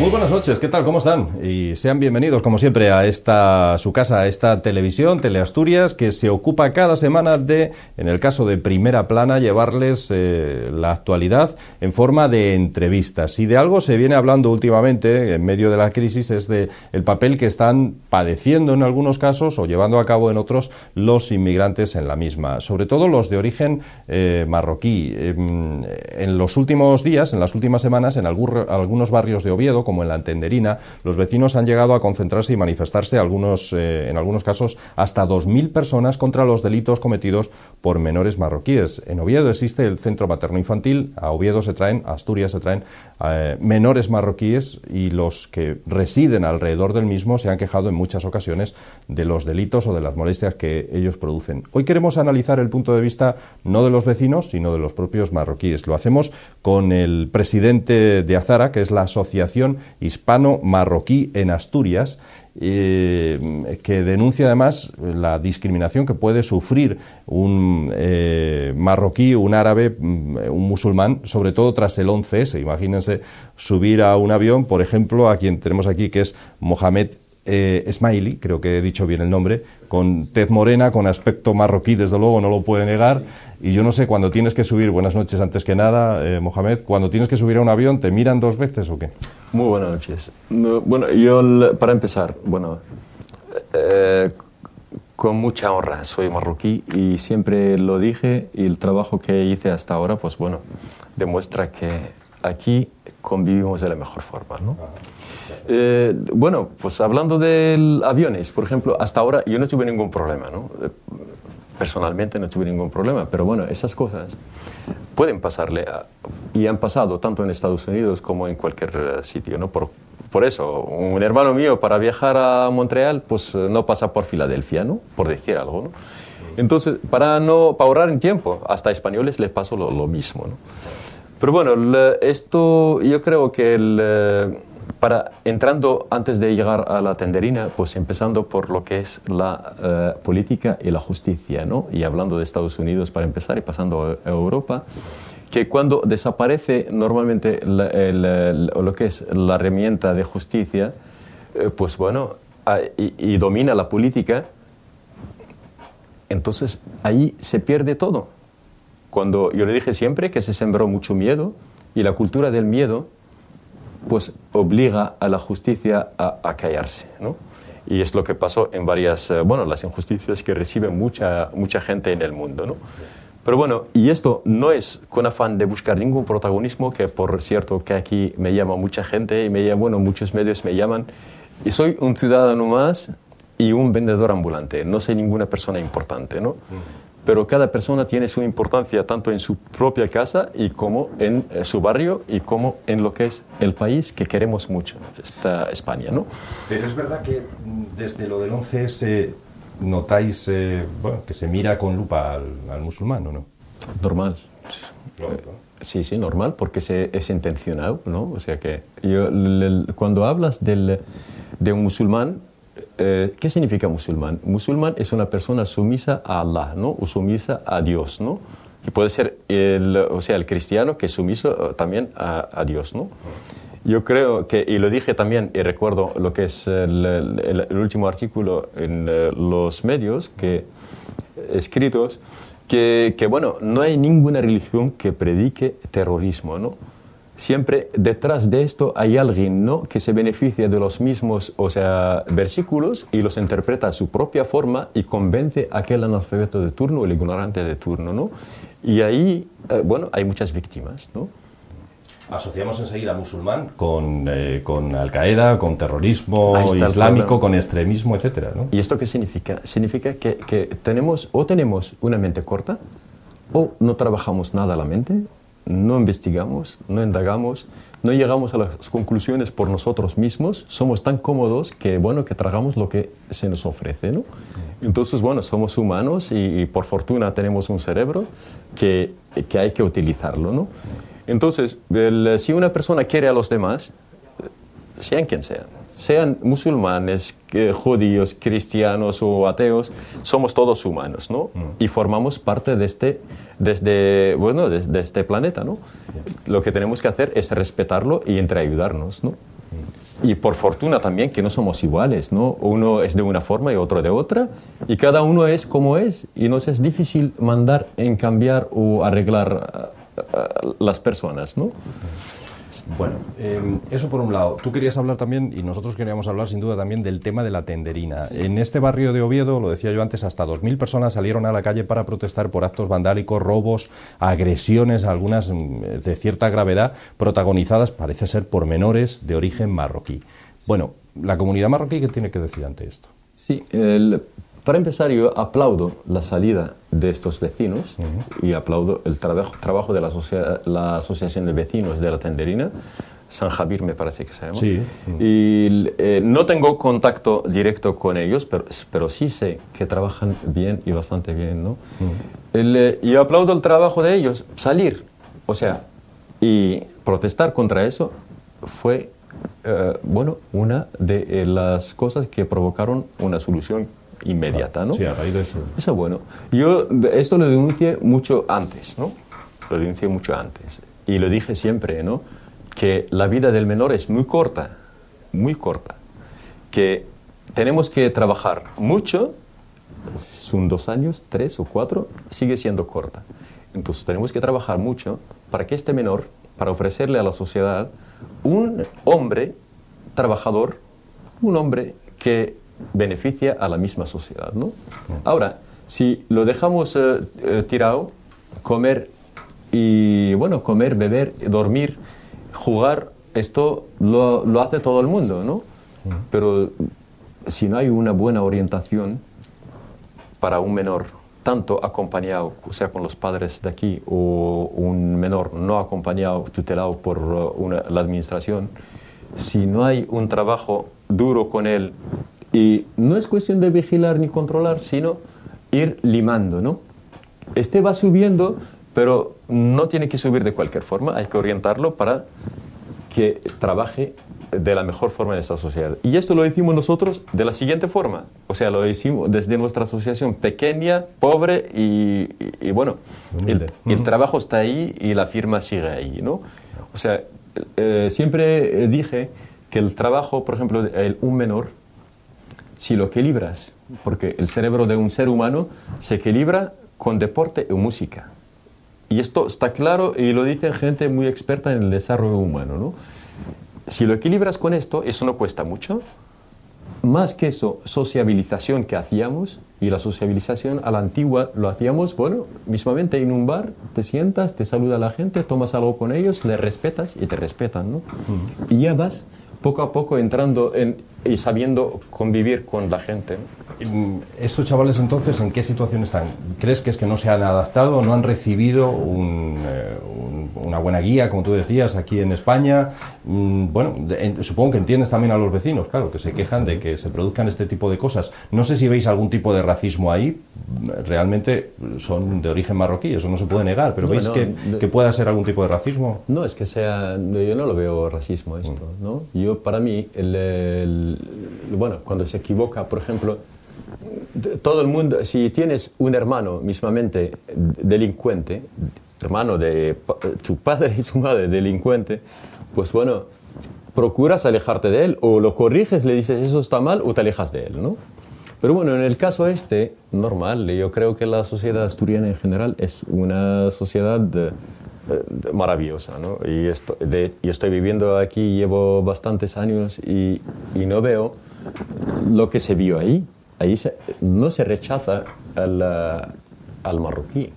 Muy buenas noches, ¿qué tal? ¿Cómo están? Y sean bienvenidos, como siempre, a esta su casa, a esta televisión, Tele Asturias, que se ocupa cada semana de, en el caso de Primera Plana, llevarles la actualidad en forma de entrevistas. Si de algo se viene hablando últimamente, en medio de la crisis, es de el papel que están padeciendo en algunos casos o llevando a cabo en otros los inmigrantes en la misma, sobre todo los de origen marroquí. En los últimos días, en las últimas semanas, en algunos barrios de Oviedo, como en La Tenderina, los vecinos han llegado a concentrarse y manifestarse, en algunos casos hasta 2.000 personas, contra los delitos cometidos por menores marroquíes. En Oviedo existe el centro materno-infantil, a Oviedo se traen, a Asturias se traen menores marroquíes, y los que residen alrededor del mismo se han quejado en muchas ocasiones de los delitos o de las molestias que ellos producen. Hoy queremos analizar el punto de vista no de los vecinos, sino de los propios marroquíes. Lo hacemos con el presidente de Azara, que es la Asociación Hispano-Marroquí en Asturias, que denuncia además la discriminación que puede sufrir un marroquí, un árabe, un musulmán, sobre todo tras el 11S. Imagínense subir a un avión, por ejemplo, a quien tenemos aquí, que es Mohammed Smaili, creo que he dicho bien el nombre, con tez morena, con aspecto marroquí, desde luego, no lo puede negar. Y yo no sé, cuando tienes que subir, buenas noches antes que nada, Mohamed, cuando tienes que subir a un avión, ¿te miran dos veces o qué? Muy buenas noches. Bueno, yo, para empezar, bueno, con mucha honra soy marroquí, y siempre lo dije, y el trabajo que hice hasta ahora, pues bueno, demuestra que aquí convivimos de la mejor forma, ¿no? Bueno, pues hablando de aviones, por ejemplo, hasta ahora yo no tuve ningún problema, ¿no? Personalmente no tuve ningún problema, pero bueno, esas cosas pueden pasarle y han pasado tanto en Estados Unidos como en cualquier sitio, ¿no? Por eso, un hermano mío, para viajar a Montreal, pues no pasa por Filadelfia, ¿no? Por decir algo, ¿no? Entonces, para ahorrar en tiempo, hasta a españoles les pasó lo mismo, ¿no? Pero bueno, esto yo creo que entrando antes de llegar a La Tenderina, pues empezando por lo que es la política y la justicia, ¿no? Y hablando de Estados Unidos para empezar y pasando a Europa, que cuando desaparece normalmente lo que es la herramienta de justicia, pues bueno, y domina la política, entonces ahí se pierde todo. Cuando yo le dije siempre que se sembró mucho miedo, y la cultura del miedo pues obliga a la justicia a callarse, ¿no? Y es lo que pasó en varias, bueno, las injusticias que recibe mucha gente en el mundo, ¿no? Pero bueno, y esto no es con afán de buscar ningún protagonismo, que por cierto que aquí me llama mucha gente, y bueno, muchos medios me llaman, y soy un ciudadano más y un vendedor ambulante, no soy ninguna persona importante, ¿no? Pero cada persona tiene su importancia, tanto en su propia casa y como en su barrio y como en lo que es el país que queremos mucho, esta España, ¿no? Pero es verdad que desde lo del 11S notáis bueno, que se mira con lupa al musulmán, ¿o no? Normal. Sí, sí, normal, porque es intencionado, ¿no? O sea que cuando hablas de un musulmán, ¿qué significa musulmán? Musulmán es una persona sumisa a Allah, ¿no? O sumisa a Dios, ¿no? Y puede ser el cristiano, que es sumiso también a Dios, ¿no? Yo creo que, y lo dije también, y recuerdo lo que es el último artículo en los medios escritos, que bueno, no hay ninguna religión que predique terrorismo, ¿no? Siempre detrás de esto hay alguien, ¿no?, que se beneficia de los mismos, o sea, versículos, y los interpreta a su propia forma y convence a aquel analfabeto de turno o el ignorante de turno, ¿no? Y ahí, bueno, hay muchas víctimas, ¿no? Asociamos enseguida musulmán con Al-Qaeda, con terrorismo islámico, con extremismo, etcétera, ¿no? ¿Y esto qué significa? Significa que tenemos una mente corta, o no trabajamos nada la mente, no investigamos, no indagamos, no llegamos a las conclusiones por nosotros mismos, somos tan cómodos que, bueno, que tragamos lo que se nos ofrece, ¿no? Entonces, bueno, somos humanos y por fortuna tenemos un cerebro que hay que utilizarlo, ¿no? Entonces, si una persona quiere a los demás, sean quien sean musulmanes, judíos, cristianos o ateos, somos todos humanos, ¿no? Y formamos parte de este planeta, ¿no? Lo que tenemos que hacer es respetarlo y entreayudarnos, ¿no? Y por fortuna también que no somos iguales, ¿no? Uno es de una forma y otro de otra, y cada uno es como es, y nos es difícil mandar en cambiar o arreglar a las personas, ¿no? Bueno, eso por un lado. Tú querías hablar también, y nosotros queríamos hablar sin duda también del tema de la Tenderina. Sí. En este barrio de Oviedo, lo decía yo antes, hasta 2.000 personas salieron a la calle para protestar por actos vandálicos, robos, agresiones, algunas de cierta gravedad, protagonizadas, parece ser, por menores de origen marroquí. Bueno, la comunidad marroquí, ¿qué tiene que decir ante esto? Sí, para empezar, yo aplaudo la salida de estos vecinos y aplaudo el trabajo de la Asociación de Vecinos de la Tenderina, San Javier me parece que se llama. Sí. Y no tengo contacto directo con ellos, pero sí sé que trabajan bien y bastante bien, ¿no? Yo aplaudo el trabajo de ellos. Salir, o sea, y protestar contra eso fue, bueno, una de las cosas que provocaron una solución inmediata, ¿no? Sí, a raíz de eso. Eso es bueno. Yo esto lo denuncié mucho antes, ¿no? Lo denuncié mucho antes. Y lo dije siempre, ¿no? Que la vida del menor es muy corta, muy corta. Que tenemos que trabajar mucho, son 2 años, 3 o 4, sigue siendo corta. Entonces tenemos que trabajar mucho para que este menor, para ofrecerle a la sociedad un hombre trabajador, un hombre que beneficia a la misma sociedad, ¿no? Ahora, si lo dejamos tirado, comer y, bueno, comer, beber, dormir, jugar, esto lo hace todo el mundo, ¿no? Pero si no hay una buena orientación para un menor, tanto acompañado, o sea, con los padres de aquí, o un menor no acompañado, tutelado por la administración, si no hay un trabajo duro con él, y no es cuestión de vigilar ni controlar, sino ir limando, ¿no? Este va subiendo, pero no tiene que subir de cualquier forma. Hay que orientarlo para que trabaje de la mejor forma en esta sociedad. Y esto lo hicimos nosotros de la siguiente forma. O sea, lo hicimos desde nuestra asociación pequeña, pobre y bueno, el trabajo está ahí y la firma sigue ahí, ¿no? O sea, siempre dije que el trabajo, por ejemplo, de un menor, si lo equilibras, porque el cerebro de un ser humano se equilibra con deporte y música. Y esto está claro y lo dicen gente muy experta en el desarrollo humano, ¿no? Si lo equilibras con esto, eso no cuesta mucho. Más que eso, sociabilización que hacíamos, y la sociabilización a la antigua lo hacíamos, bueno, mismamente en un bar, te sientas, te saluda la gente, tomas algo con ellos, les respetas y te respetan, ¿no? Y ya vas poco a poco entrando en y sabiendo convivir con la gente. ¿Estos chavales entonces en qué situación están? ¿Crees que es que no se han adaptado o no han recibido una buena guía, como tú decías, aquí en España? Bueno, supongo que entiendes también a los vecinos, claro, que se quejan de que se produzcan este tipo de cosas. No sé si veis algún tipo de racismo ahí. Realmente son de origen marroquí, eso no se puede negar, pero ¿veis que pueda ser algún tipo de racismo? No, es que sea... Yo no lo veo racismo esto, ¿no? Yo, para mí, bueno, cuando se equivoca, por ejemplo, todo el mundo, si tienes un hermano mismamente delincuente, hermano de tu padre y tu madre delincuente, pues bueno, procuras alejarte de él, o lo corriges, le dices eso está mal, o te alejas de él, ¿no? Pero bueno, en el caso este, normal, yo creo que la sociedad asturiana en general es una sociedad maravillosa, ¿no? Y estoy viviendo aquí, llevo bastantes años y no veo lo que se vio ahí. Ahí no se rechaza al marroquí,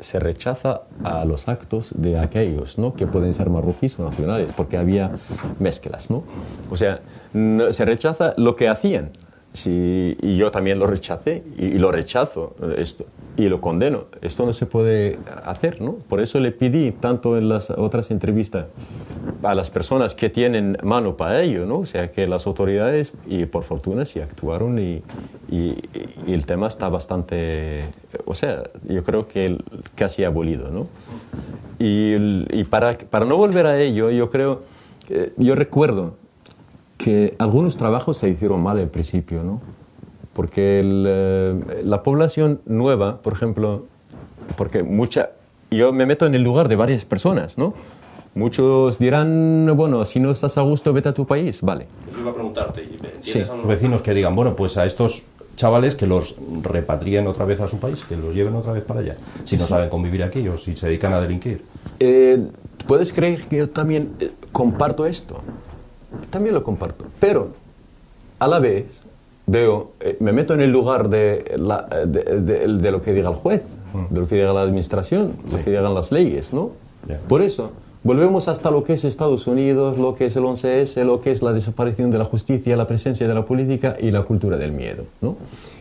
se rechaza a los actos de aquellos, ¿no? Que pueden ser marroquíes o nacionales, porque había mezclas, ¿no? O sea, se rechaza lo que hacían. Sí, y yo también lo rechacé y lo rechazo esto, y lo condeno. Esto no se puede hacer, ¿no? Por eso le pedí tanto en las otras entrevistas a las personas que tienen mano para ello, ¿no? O sea, que las autoridades, y por fortuna sí actuaron, y el tema está bastante... O sea, yo creo que casi abolido, ¿no? Y para no volver a ello, yo recuerdo que algunos trabajos se hicieron mal al principio, ¿no? Porque la población nueva, por ejemplo, porque yo me meto en el lugar de varias personas, ¿no? Muchos dirán, bueno, si no estás a gusto, vete a tu país, vale. Eso iba a preguntarte. Sí. A los vecinos que digan, bueno, pues a estos chavales que los repatrien otra vez a su país, que los lleven otra vez para allá, si no saben convivir aquí o si se dedican a delinquir. Puedes creer que yo también comparto esto, también lo comparto, pero a la vez veo, me meto en el lugar de lo que diga el juez, de lo que diga la administración, de lo que digan las leyes, ¿no? Yeah. Por eso volvemos hasta lo que es Estados Unidos, lo que es el 11S, lo que es la desaparición de la justicia, la presencia de la política y la cultura del miedo, ¿no?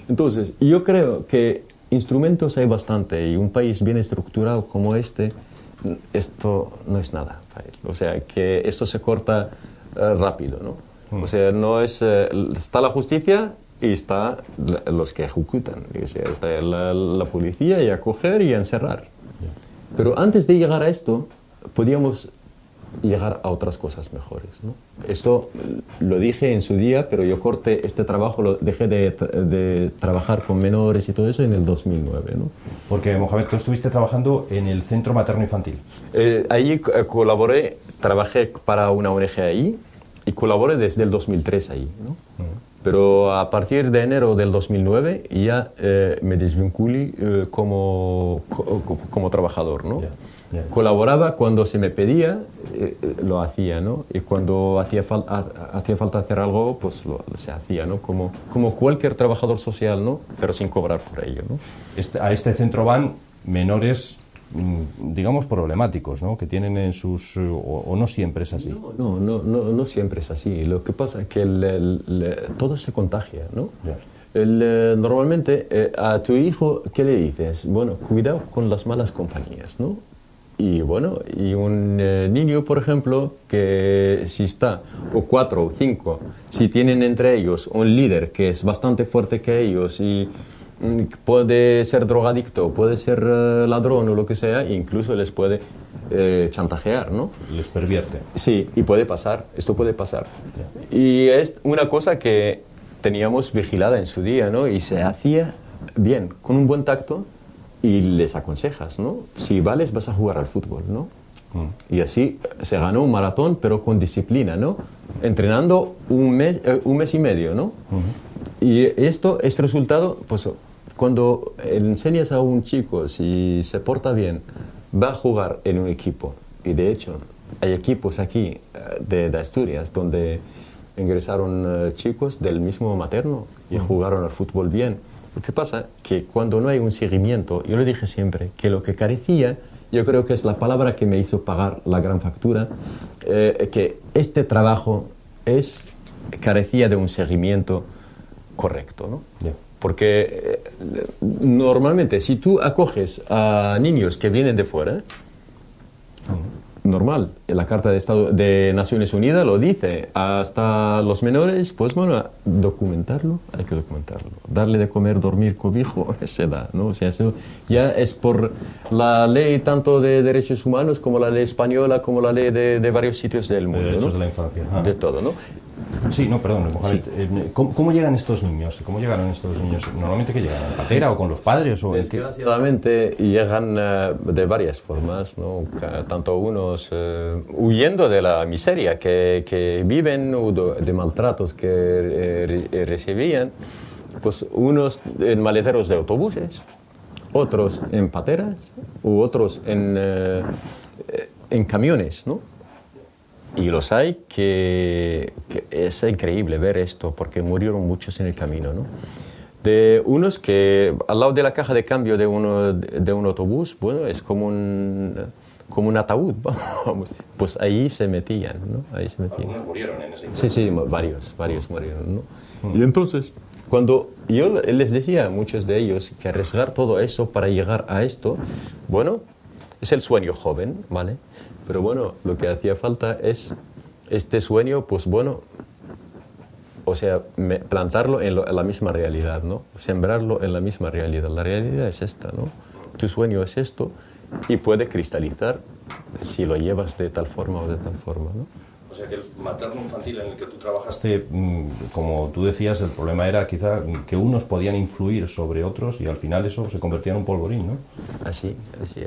Entonces, yo creo que instrumentos hay bastante y un país bien estructurado como este, esto no es nada para él. O sea, que esto se corta rápido, ¿no? O sea, no es... está la justicia y está los que ejecutan. O sea, está la policía y a coger y a encerrar. Pero antes de llegar a esto... podíamos llegar a otras cosas mejores, ¿no? Esto lo dije en su día, pero yo corté este trabajo, lo dejé de trabajar con menores y todo eso en el 2009, ¿no? Porque, Mohamed, tú estuviste trabajando en el centro materno infantil. Ahí colaboré, trabajé para una ONG ahí y colaboré desde el 2003 ahí, ¿no? Pero a partir de enero del 2009 ya me desvinculé como trabajador, ¿no? Yeah. Colaboraba cuando se me pedía, lo hacía, ¿no? Y cuando hacía falta hacer algo, pues se hacía, ¿no? Como cualquier trabajador social, ¿no? Pero sin cobrar por ello, ¿no? A este centro van menores, digamos, problemáticos, ¿no? Que tienen en sus... o no siempre es así. No siempre es así. Lo que pasa es que todo se contagia, ¿no? Yeah. Normalmente, a tu hijo, ¿qué le dices? Bueno, cuidado con las malas compañías, ¿no? Y bueno, y un niño, por ejemplo, que si está, o 4 o 5, si tienen entre ellos un líder que es bastante fuerte que ellos y puede ser drogadicto, puede ser ladrón o lo que sea, incluso les puede chantajear, ¿no? Les pervierte. Sí, y puede pasar, esto puede pasar. Yeah. Y es una cosa que teníamos vigilada en su día, ¿no? Y se hacía bien, con un buen tacto. Y les aconsejas, ¿no? Si vales, vas a jugar al fútbol, ¿no? Y así se ganó un maratón, pero con disciplina, ¿no? Entrenando un mes y medio, ¿no? Y esto es resultado, pues, cuando enseñas a un chico, si se porta bien, va a jugar en un equipo. Y de hecho, hay equipos aquí de Asturias donde ingresaron chicos del mismo materno y jugaron al fútbol bien. Lo que pasa que cuando no hay un seguimiento, yo lo dije siempre, que lo que carecía, yo creo que es la palabra que me hizo pagar la gran factura, que este trabajo carecía de un seguimiento correcto, ¿no? Yeah. Porque normalmente si tú acoges a niños que vienen de fuera, normal, la Carta de Naciones Unidas lo dice, hasta los menores, pues bueno, documentarlo, hay que documentarlo. Darle de comer, dormir, cobijo, se da, ¿no? O sea, eso ya es por la ley tanto de derechos humanos como la ley española, como la ley de varios sitios del mundo, de derechos, ¿no? De la infancia. Ah. De todo, ¿no? Sí, no, perdón, Mohamed, sí. ¿Cómo llegan estos niños? ¿Cómo llegaron estos niños? ¿Normalmente que llegan? ¿En patera o con los padres? O desgraciadamente llegan de varias formas, ¿no? Tanto unos huyendo de la miseria que viven, de maltratos que recibían, pues unos en maleteros de autobuses, otros en pateras, u otros en camiones, ¿no? Y los hay que es increíble ver esto, porque murieron muchos en el camino, ¿no? De unos que al lado de la caja de cambio de un autobús, bueno, es como un ataúd, vamos. Pues ahí se metían, ¿no? Ahí se metían. Algunos murieron en ese momento. Sí, varios murieron, ¿no? Y entonces, cuando yo les decía a muchos de ellos que arriesgar todo eso para llegar a esto, bueno, es el sueño joven, ¿vale? Pero bueno, lo que hacía falta es este sueño, pues bueno, o sea, plantarlo en la misma realidad, ¿no? Sembrarlo en la misma realidad. La realidad es esta, ¿no? Tu sueño es esto y puede cristalizar si lo llevas de tal forma o de tal forma, ¿no? O sea que el materno infantil en el que tú trabajaste, como tú decías, el problema era quizá que unos podían influir sobre otros y al final eso se convertía en un polvorín, ¿no? Así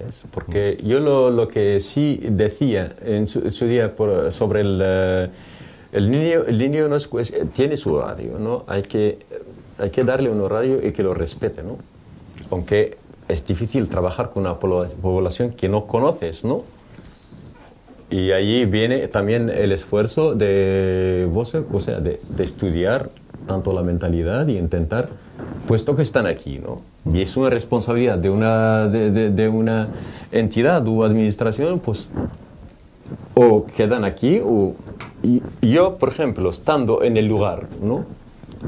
es. Porque yo lo que sí decía en su día sobre el niño no es, tiene su horario, ¿no? Hay que darle un horario y que lo respete, ¿no? Aunque es difícil trabajar con una población que no conoces, ¿no? Y ahí viene también el esfuerzo de de estudiar tanto la mentalidad y intentar, puesto que están aquí, ¿no? Y es una responsabilidad de una entidad o administración, pues, o quedan aquí o... Yo, por ejemplo, estando en el lugar, ¿no?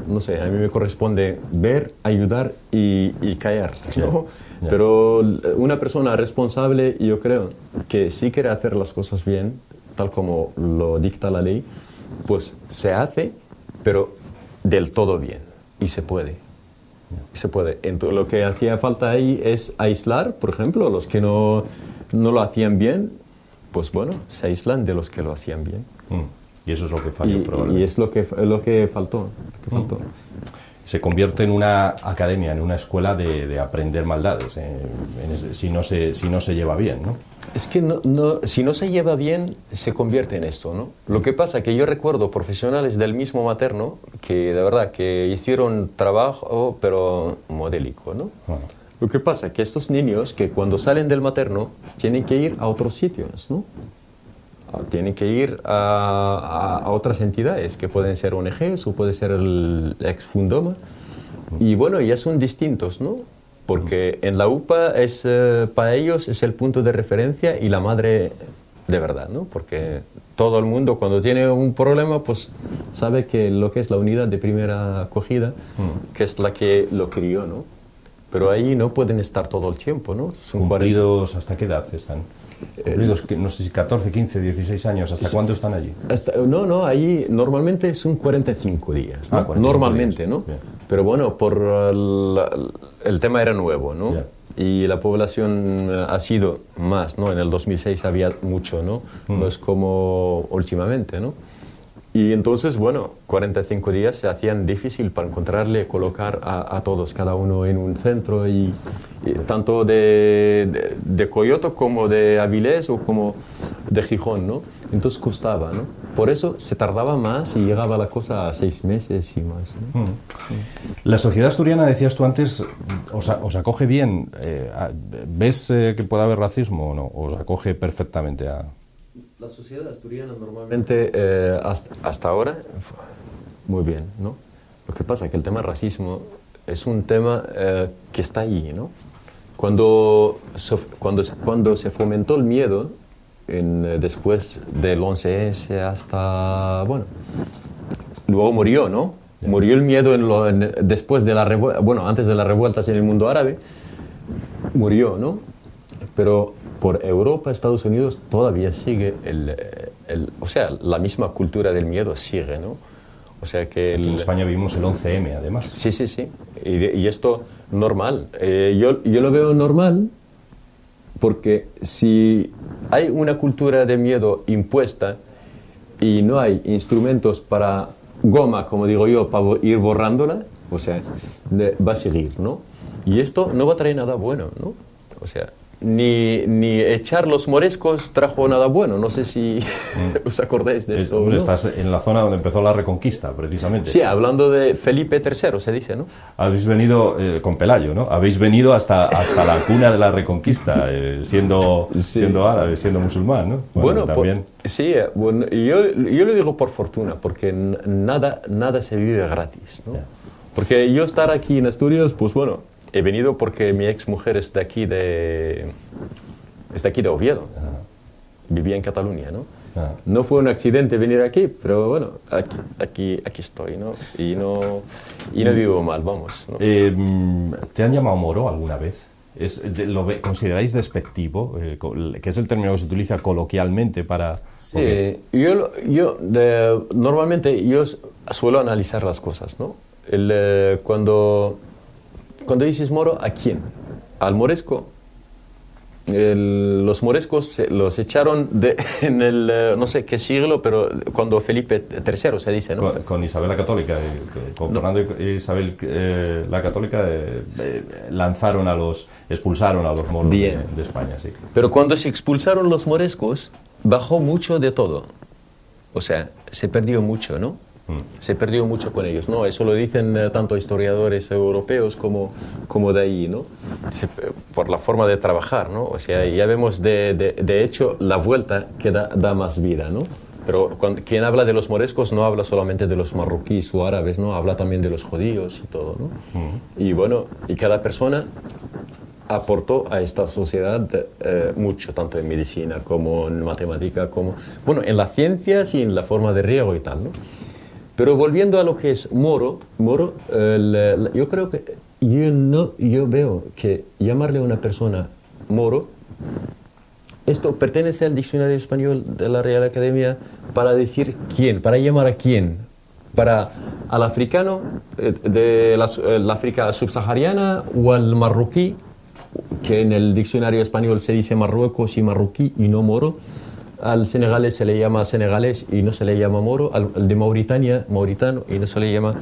No sé, a mí me corresponde ver, ayudar y callar, ¿no? Yeah. Pero una persona responsable, yo creo, que sí quiere hacer las cosas bien, tal como lo dicta la ley, pues se hace, pero del todo bien. Y se puede. Yeah. Se puede. Entonces, lo que hacía falta ahí es aislar, por ejemplo, los que no lo hacían bien, pues bueno, se aíslan de los que lo hacían bien. Mm. Y eso es lo que falló probablemente. Y es lo que faltó. Se convierte en una academia, en una escuela de aprender maldades, si no se lleva bien, ¿no? Es que si no se lleva bien, se convierte en esto, ¿no? Lo que pasa que yo recuerdo profesionales del mismo materno que, de verdad, que hicieron trabajo, pero modélico, ¿no? Bueno. Lo que pasa que estos niños, que cuando salen del materno, tienen que ir a otros sitios, ¿no? Tienen que ir a otras entidades, que pueden ser ONGs o puede ser el Exfundoma. Y bueno, ya son distintos, ¿no? Porque en la UPA es, para ellos es el punto de referencia y la madre de verdad, ¿no? Porque todo el mundo cuando tiene un problema, pues sabe que lo que es la unidad de primera acogida, que es la que lo crió, ¿no? Pero ahí no pueden estar todo el tiempo, ¿no? Son cumplidos, 40... ¿hasta qué edad están? No sé si 14, 15, 16 años, ¿hasta cuándo están allí? Ahí normalmente son 45 días, ¿no? 45 normalmente, días. ¿No? Yeah. Pero bueno, por el tema era nuevo, ¿no? Yeah. Y la población ha sido más, ¿no? En el 2006 había mucho, ¿no? No es como últimamente, ¿no? Y entonces, bueno, 45 días se hacían difícil para encontrarle, colocar a todos, cada uno en un centro, y tanto de Coyoto como de Avilés o como de Gijón, ¿no? Entonces costaba, ¿no? Por eso se tardaba más y llegaba la cosa a 6 meses y más, ¿no? La sociedad asturiana, decías tú antes, os acoge bien. ¿Ves que puede haber racismo o no? ¿Os acoge perfectamente a...? La sociedad asturiana normalmente hasta ahora muy bien, ¿no? Lo que pasa es que el tema racismo es un tema que está allí, ¿no? Cuando se fomentó el miedo después del 11S hasta... Bueno, luego murió, ¿no? Yeah. Murió el miedo después de la revuelta... Bueno, antes de las revueltas en el mundo árabe, murió, ¿no? Pero... Por Europa, Estados Unidos, todavía sigue la misma cultura del miedo sigue, ¿no? O sea que... En España vivimos el 11M, además. Sí. Y esto, normal. Yo lo veo normal porque si hay una cultura de miedo impuesta y no hay instrumentos para goma, como digo yo, para ir borrándola, o sea, va a seguir, ¿no? Y esto no va a traer nada bueno, ¿no? O sea... Ni echar los morescos trajo nada bueno. No sé si os acordáis de esto. Pues estás en la zona donde empezó la Reconquista, precisamente. Sí, hablando de Felipe III, se dice, ¿no? Habéis venido con Pelayo, ¿no? Habéis venido hasta la cuna de la Reconquista, siendo árabe, siendo musulmán, ¿no? Bueno también. Yo lo digo por fortuna, porque nada se vive gratis, ¿no? Yeah. Porque yo estar aquí en Asturias, pues bueno... He venido porque mi ex mujer es de aquí de Oviedo. Ajá. Vivía en Cataluña, ¿no? Ajá. No fue un accidente venir aquí, pero bueno, aquí estoy, ¿no? Y no vivo mal, vamos, ¿no? ¿Te han llamado moro alguna vez? ¿Lo consideráis despectivo? Que es el término que se utiliza coloquialmente para... Sí, normalmente yo suelo analizar las cosas, ¿no? Cuando dices moro, ¿a quién? ¿Al moresco? los moriscos los echaron en el, no sé qué siglo, pero cuando Felipe III se dice, ¿no? Con Isabel la Católica, con Fernando y Isabel la Católica lanzaron a los, expulsaron a los moros de España, sí. Pero cuando se expulsaron los moriscos, bajó mucho de todo, o sea, se perdió mucho, ¿no? Se perdió mucho con ellos, ¿no? Eso lo dicen tanto historiadores europeos como de ahí, ¿no? Por la forma de trabajar, ¿no? O sea, ya vemos de hecho la vuelta que da más vida, ¿no? Pero quien habla de los moriscos no habla solamente de los marroquíes o árabes, ¿no? Habla también de los judíos y todo, ¿no? Y bueno, y cada persona aportó a esta sociedad mucho, tanto en medicina como en matemática, como, bueno, en las ciencias y en la forma de riego y tal, ¿no? Pero volviendo a lo que es moro, yo creo que yo veo que llamarle a una persona moro, esto pertenece al diccionario español de la Real Academia para decir quién, para llamar a quién, para al africano de la África subsahariana o al marroquí, que en el diccionario español se dice Marruecos y marroquí y no moro. Al senegalés se le llama senegalés y no se le llama moro, al de Mauritania, mauritano y no se le llama...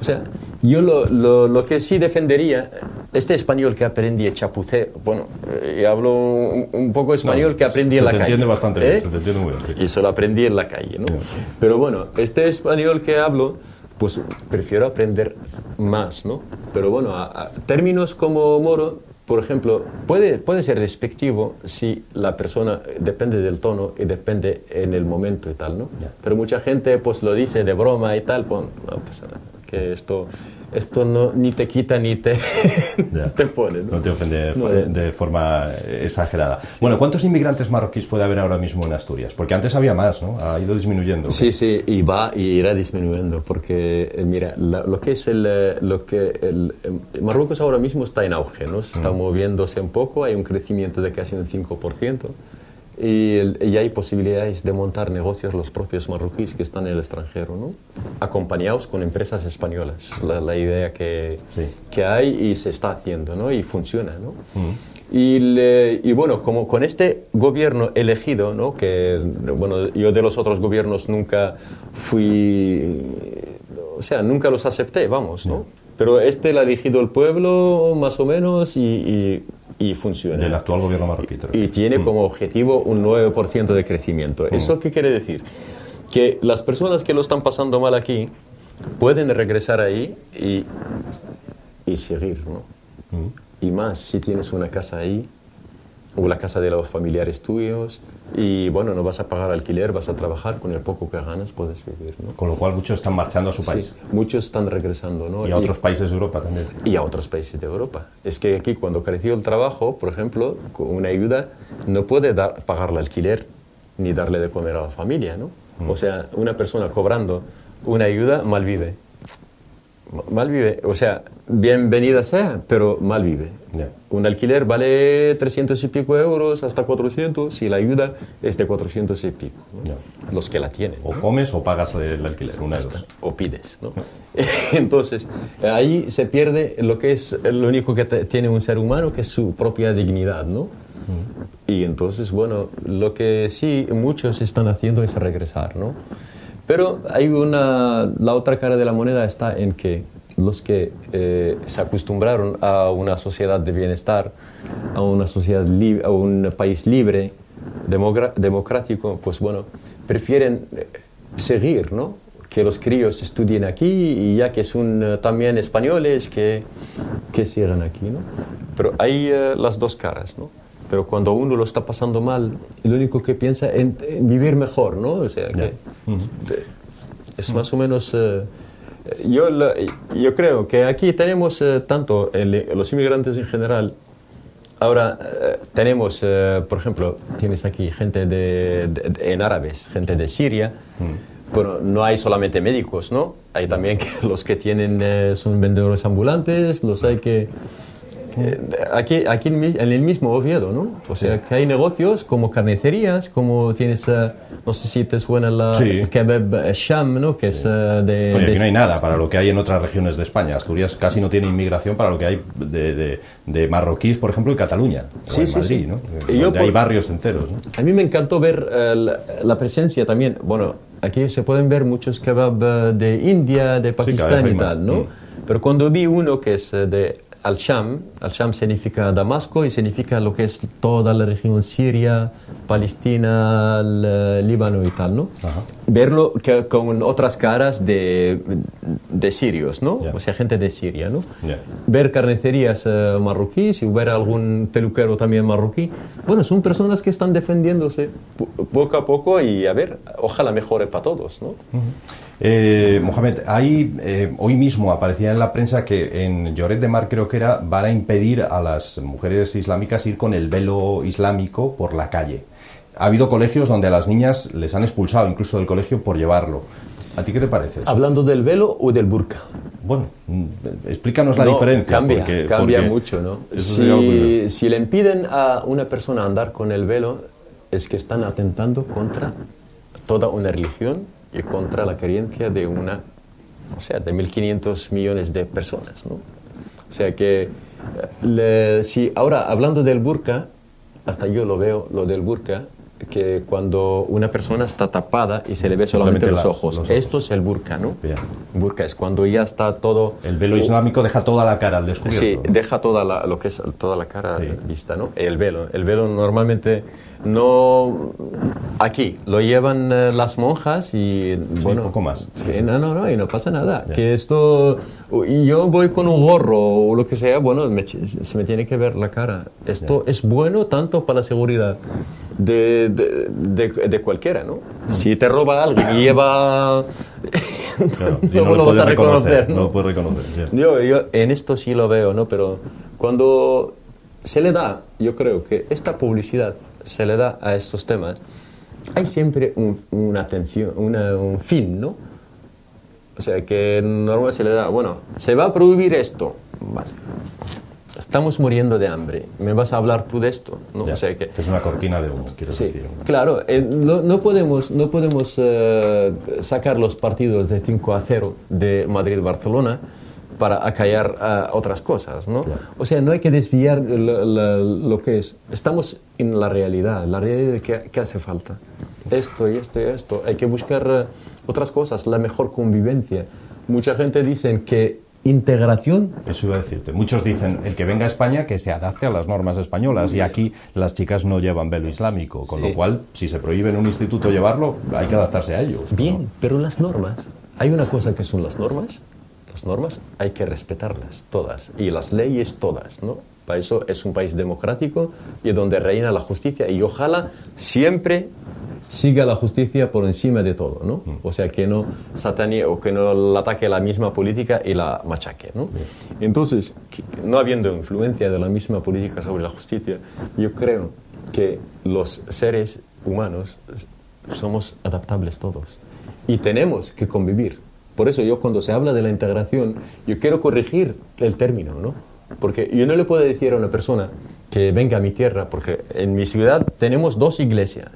O sea, yo lo que sí defendería, este español que aprendí, chapucé, bueno, y hablo un poco español que aprendí en la calle. Se te entiende bastante bien, se te entiende muy bien. Y eso lo aprendí en la calle, ¿no? Pero bueno, este español que hablo, pues prefiero aprender más, ¿no? Pero bueno, a términos como moro... Por ejemplo, puede ser despectivo si la persona depende del tono y depende en el momento y tal, ¿no? Yeah. Pero mucha gente pues lo dice de broma y tal, pues no pasa nada, que esto no, ni te quita ni te, te pone, ¿no? No te ofende de forma exagerada. Sí. Bueno, ¿cuántos inmigrantes marroquíes puede haber ahora mismo en Asturias? Porque antes había más, ¿no? Ha ido disminuyendo. Sí, sí, y irá disminuyendo, porque mira, Marruecos ahora mismo está en auge, ¿no? Se está moviéndose un poco, hay un crecimiento de casi un 5%. Y hay posibilidades de montar negocios los propios marroquíes que están en el extranjero, ¿no? Acompañados con empresas españolas, la idea que hay y se está haciendo, ¿no? Y funciona, ¿no? Y bueno, como con este gobierno elegido, ¿no? Que, bueno, yo de los otros gobiernos nunca fui, o sea, nunca los acepté, vamos, ¿no? Pero este lo ha elegido el pueblo, más o menos, y funciona. Del actual gobierno marroquí. Y tiene como objetivo un 9% de crecimiento. ¿Eso qué quiere decir? Que las personas que lo están pasando mal aquí pueden regresar ahí y seguir, ¿no? Y más si tienes una casa ahí, o la casa de los familiares tuyos, y bueno, no vas a pagar alquiler, vas a trabajar, con el poco que ganas puedes vivir, ¿no? Con lo cual muchos están marchando a su país. Sí, muchos están regresando, ¿no? Y a otros países de Europa también. Y a otros países de Europa. Es que aquí cuando creció el trabajo, por ejemplo, con una ayuda, no puede pagar el alquiler ni darle de comer a la familia, ¿no? O sea, una persona cobrando una ayuda mal vive. Mal vive, o sea, bienvenida sea, pero mal vive. Un alquiler vale 300 y pico euros, hasta 400, y la ayuda es de 400 y pico, ¿no? Los que la tienen. O comes o pagas el alquiler, una de dos. O pides, ¿no? Entonces, ahí se pierde lo que es lo único que tiene un ser humano, que es su propia dignidad, ¿no? Y entonces, bueno, lo que sí muchos están haciendo es regresar, ¿no? Pero hay la otra cara de la moneda está en que los que se acostumbraron a una sociedad de bienestar, a una sociedad libre, a un país libre, democrático, pues bueno, prefieren seguir, ¿no? Que los críos estudien aquí y ya que son también españoles, que sigan aquí, ¿no? Pero hay las dos caras, ¿no? Pero cuando uno lo está pasando mal, lo único que piensa es en vivir mejor, ¿no? O sea, que es más o menos... yo creo que aquí tenemos tanto los inmigrantes en general. Ahora tenemos, por ejemplo, tienes aquí gente en árabes, gente de Siria. Bueno, no hay solamente médicos, ¿no? Hay también los que tienen son vendedores ambulantes, los hay que... aquí en el mismo Oviedo, ¿no? O sea, que hay negocios como carnicerías, como tienes, no sé si te suena el kebab Al-Sham, ¿no? Que es de... Oye, aquí no hay nada para lo que hay en otras regiones de España. Asturias casi no tiene inmigración para lo que hay de marroquíes, por ejemplo, en Cataluña, sí, en Madrid, ¿no? Donde hay barrios enteros, ¿no? A mí me encantó ver la presencia también, bueno, aquí se pueden ver muchos kebab de India, de Pakistán y tal, ¿no? Pero cuando vi uno que es de Al-Sham, Al-Sham significa Damasco y significa lo que es toda la región Siria, Palestina, Líbano y tal, ¿no? Ajá. Verlo con otras caras de sirios, ¿no? Yeah. O sea, gente de Siria, ¿no? Yeah. Ver carnicerías marroquíes y ver algún peluquero también marroquí. Bueno, son personas que están defendiéndose poco a poco y a ver, ojalá mejore para todos, ¿no? Uh-huh. Mohamed, ahí, hoy mismo aparecía en la prensa que en Lloret de Mar, creo que era, van a impedir a las mujeres islámicas ir con el velo islámico por la calle. Ha habido colegios donde a las niñas les han expulsado incluso del colegio por llevarlo. ¿A ti qué te parece eso? ¿Hablando del velo o del burka? Bueno, explícanos la diferencia. Cambia mucho, ¿no? Si le impiden a una persona andar con el velo, es que están atentando contra toda una religión y contra la creencia de de 1.500 millones de personas, ¿no? O sea que, si ahora hablando del burka, hasta yo lo veo, lo del burka, que cuando una persona está tapada y se le ve solamente los ojos. Esto es el burka, ¿no? Bien. Burka es cuando ya está todo... El velo islámico deja toda la cara al descubierto. Sí, ¿no? Deja toda la cara vista, ¿no? El velo normalmente no... Aquí lo llevan las monjas y... Bueno, un poco más. No, y no pasa nada. Bien. Que esto... Yo voy con un gorro o lo que sea, bueno, se me tiene que ver la cara. Esto es bueno tanto para la seguridad de cualquiera, ¿no? Si te roba alguien y lleva... Claro, no lo vas a reconocer, ¿no? No lo puedes reconocer. Yeah. Yo en esto sí lo veo, ¿no? Pero cuando se le da, yo creo que esta publicidad se le da a estos temas, hay siempre una atención, un fin, ¿no? O sea, que normalmente se le da, bueno, se va a prohibir esto. Vale. Estamos muriendo de hambre. ¿Me vas a hablar tú de esto? ¿No? Ya, o sea que es una cortina de humo, quiero decir. Claro, no podemos sacar los partidos de 5-0 de Madrid-Barcelona para acallar otras cosas, ¿no? Claro. O sea, no hay que desviar lo que es. Estamos en la realidad que hace falta. Esto y esto y esto. Hay que buscar otras cosas, la mejor convivencia. Mucha gente dice que integración. Eso iba a decirte. Muchos dicen, el que venga a España que se adapte a las normas españolas, y aquí las chicas no llevan velo islámico, con lo cual, si se prohíbe en un instituto llevarlo, hay que adaptarse a ello. Bien, ¿no? Pero las normas, hay una cosa que son las normas. Las normas hay que respetarlas todas, y las leyes todas, ¿no? Para eso es un país democrático y donde reina la justicia, y ojalá siempre siga la justicia por encima de todo, ¿no? O sea, que no satanie o que no la ataque la misma política y la machaque, ¿no? Entonces, no habiendo influencia de la misma política sobre la justicia, yo creo que los seres humanos somos adaptables todos y tenemos que convivir. Por eso yo, cuando se habla de la integración, yo quiero corregir el término, ¿no? Porque yo no le puedo decir a una persona que venga a mi tierra, porque en mi ciudad tenemos 2 iglesias.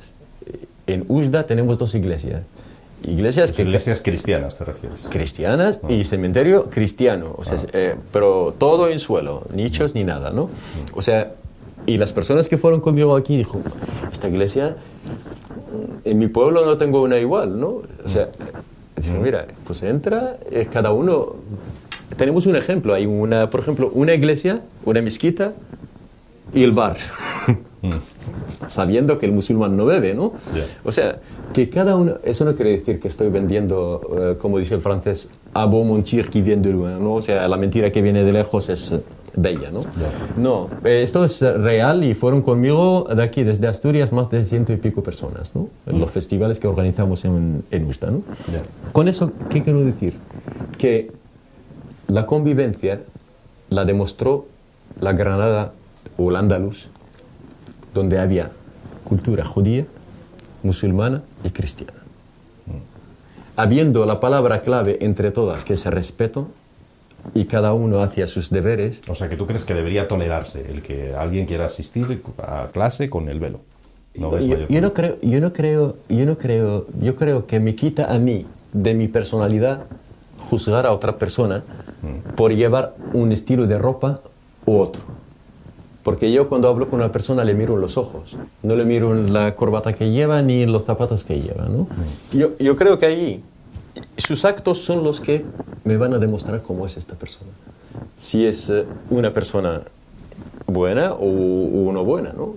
En Oujda tenemos 2 iglesias. Iglesias cristianas, ¿te refieres? Cristianas y cementerio cristiano. O sea, pero todo en suelo, nichos ni nada, ¿no? O sea, y las personas que fueron conmigo aquí dijo, esta iglesia, en mi pueblo no tengo una igual, ¿no? O sea, dijeron, mira, pues entra, cada uno... Tenemos un ejemplo, hay por ejemplo, una iglesia, una mezquita y el bar. Sabiendo que el musulmán no bebe, ¿no? Yeah. O sea, que cada uno... Eso no quiere decir que estoy vendiendo, como dice el francés, à bon mentir qui vient de loin, ¿no? O sea, la mentira que viene de lejos es bella, ¿no? Yeah. No, esto es real, y fueron conmigo de aquí, desde Asturias, más de 100 y pico personas, ¿no? En los festivales que organizamos en Oujda, ¿no? Yeah. Con eso, ¿qué quiero decir? Que la convivencia la demostró la Granada o la Andaluz, donde había cultura judía, musulmana y cristiana. Habiendo la palabra clave entre todas, que es el respeto, y cada uno hacía sus deberes. O sea, que tú crees que debería tolerarse el que alguien quiera asistir a clase con el velo. ¿No ves mayor problema? Yo creo que me quita a mí, de mi personalidad, juzgar a otra persona por llevar un estilo de ropa u otro. Porque yo cuando hablo con una persona le miro en los ojos, no le miro en la corbata que lleva ni en los zapatos que lleva, ¿no? Yo creo que ahí sus actos son los que me van a demostrar cómo es esta persona. Si es una persona buena o no buena, ¿no?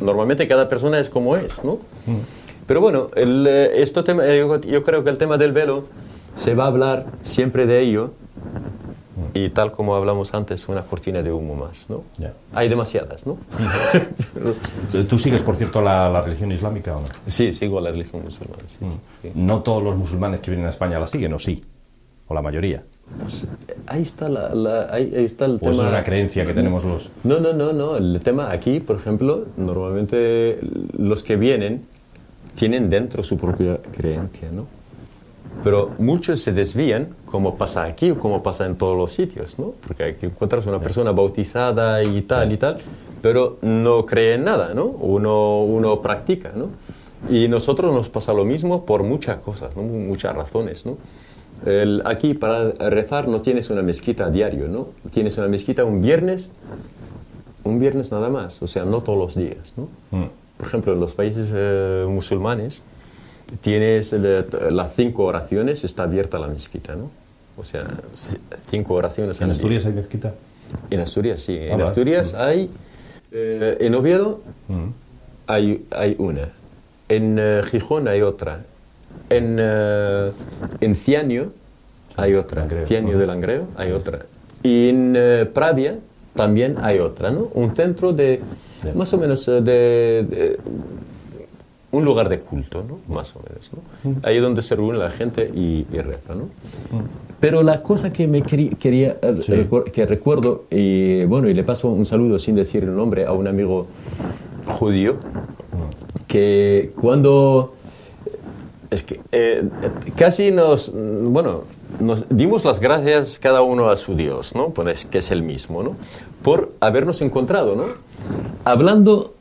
Normalmente cada persona es como es, ¿no? Pero bueno, yo creo que el tema del velo se va a hablar siempre de ello. Y tal como hablamos antes, una cortina de humo más, ¿no? Yeah. Hay demasiadas, ¿no? ¿Tú sigues, por cierto, la religión islámica o no? Sí, sigo la religión musulmana. Sí, sí. ¿No todos los musulmanes que vienen a España la siguen, o sí? ¿O la mayoría? Pues ahí está, ahí está el tema. Pues es una creencia que tenemos los... No. El tema aquí, por ejemplo, normalmente los que vienen tienen dentro su propia creencia, ¿no? Pero muchos se desvían, como pasa aquí o como pasa en todos los sitios, ¿no? Porque aquí encuentras una persona bautizada y tal, pero no cree en nada, ¿no? Uno practica, ¿no? Y nosotros nos pasa lo mismo por muchas cosas, ¿no? Muchas razones, ¿no? Aquí para rezar no tienes una mezquita a diario, ¿no? Tienes una mezquita un viernes nada más, o sea, no todos los días, ¿no? Por ejemplo, en los países musulmanes, tienes las 5 oraciones, está abierta la mezquita, ¿no? O sea, 5 oraciones. ¿En Asturias hay mezquita? En Asturias, sí. En Asturias hay... en Oviedo hay una. En Gijón hay otra. En Cianio hay otra. Cianio de Langreo hay otra. Y en Pravia también hay otra, ¿no? Un centro de... más o menos de un lugar de culto, ¿no? Más o menos, ¿no? Ahí es donde se reúne la gente y reza, ¿no? Pero la cosa que me quería, que recuerdo, y bueno, y le paso un saludo sin decir el nombre a un amigo judío, que cuando, es que casi nos dimos las gracias cada uno a su Dios, ¿no? Pues que es el mismo, ¿no? Por habernos encontrado, ¿no? Hablando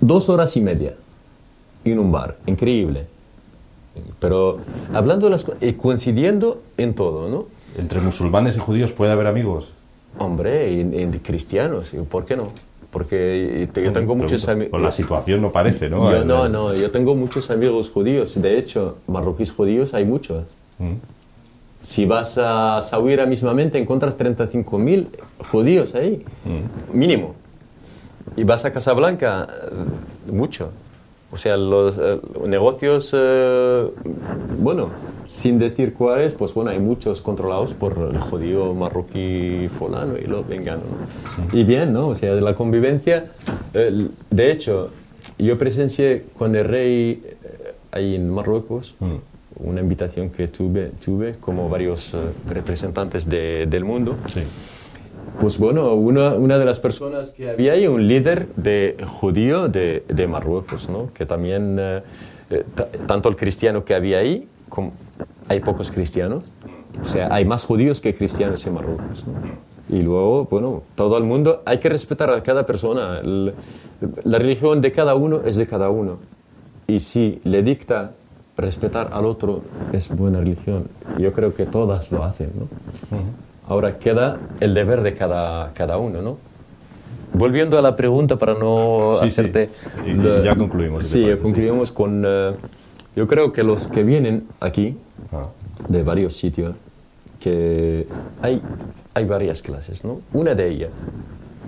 2 horas y media. En un bar, increíble. Pero hablando de las cosas, coincidiendo en todo, ¿no? Entre musulmanes y judíos puede haber amigos. Hombre, y cristianos, ¿por qué no? Porque yo tengo muchos amigos. Pues la situación no parece, ¿no? Yo tengo muchos amigos judíos. De hecho, marroquíes judíos hay muchos. Si vas a Sauira mismamente, encuentras 35.000 judíos ahí, mínimo. Y vas a Casablanca, mucho. O sea, los negocios, bueno, sin decir cuáles, pues bueno, hay muchos controlados por el judío marroquí fulano y lo vengano, ¿no? Y bien, ¿no? O sea, de la convivencia, de hecho, yo presencié con el rey ahí en Marruecos, una invitación que tuve como varios representantes del mundo. Sí. Pues bueno, una de las personas que había ahí, un líder judío de Marruecos, ¿no? Que también, tanto el cristiano que había ahí, como hay pocos cristianos, o sea, hay más judíos que cristianos en Marruecos, ¿no? Y luego, bueno, todo el mundo, hay que respetar a cada persona, la religión de cada uno es de cada uno, y si le dicta respetar al otro, es buena religión, yo creo que todas lo hacen, ¿no? Ahora queda el deber de cada uno, ¿no? Volviendo a la pregunta para no hacerte... Sí. Y ya concluimos. Sí, concluimos con... yo creo que los que vienen aquí, de varios sitios, que hay varias clases, ¿no? Una de ellas,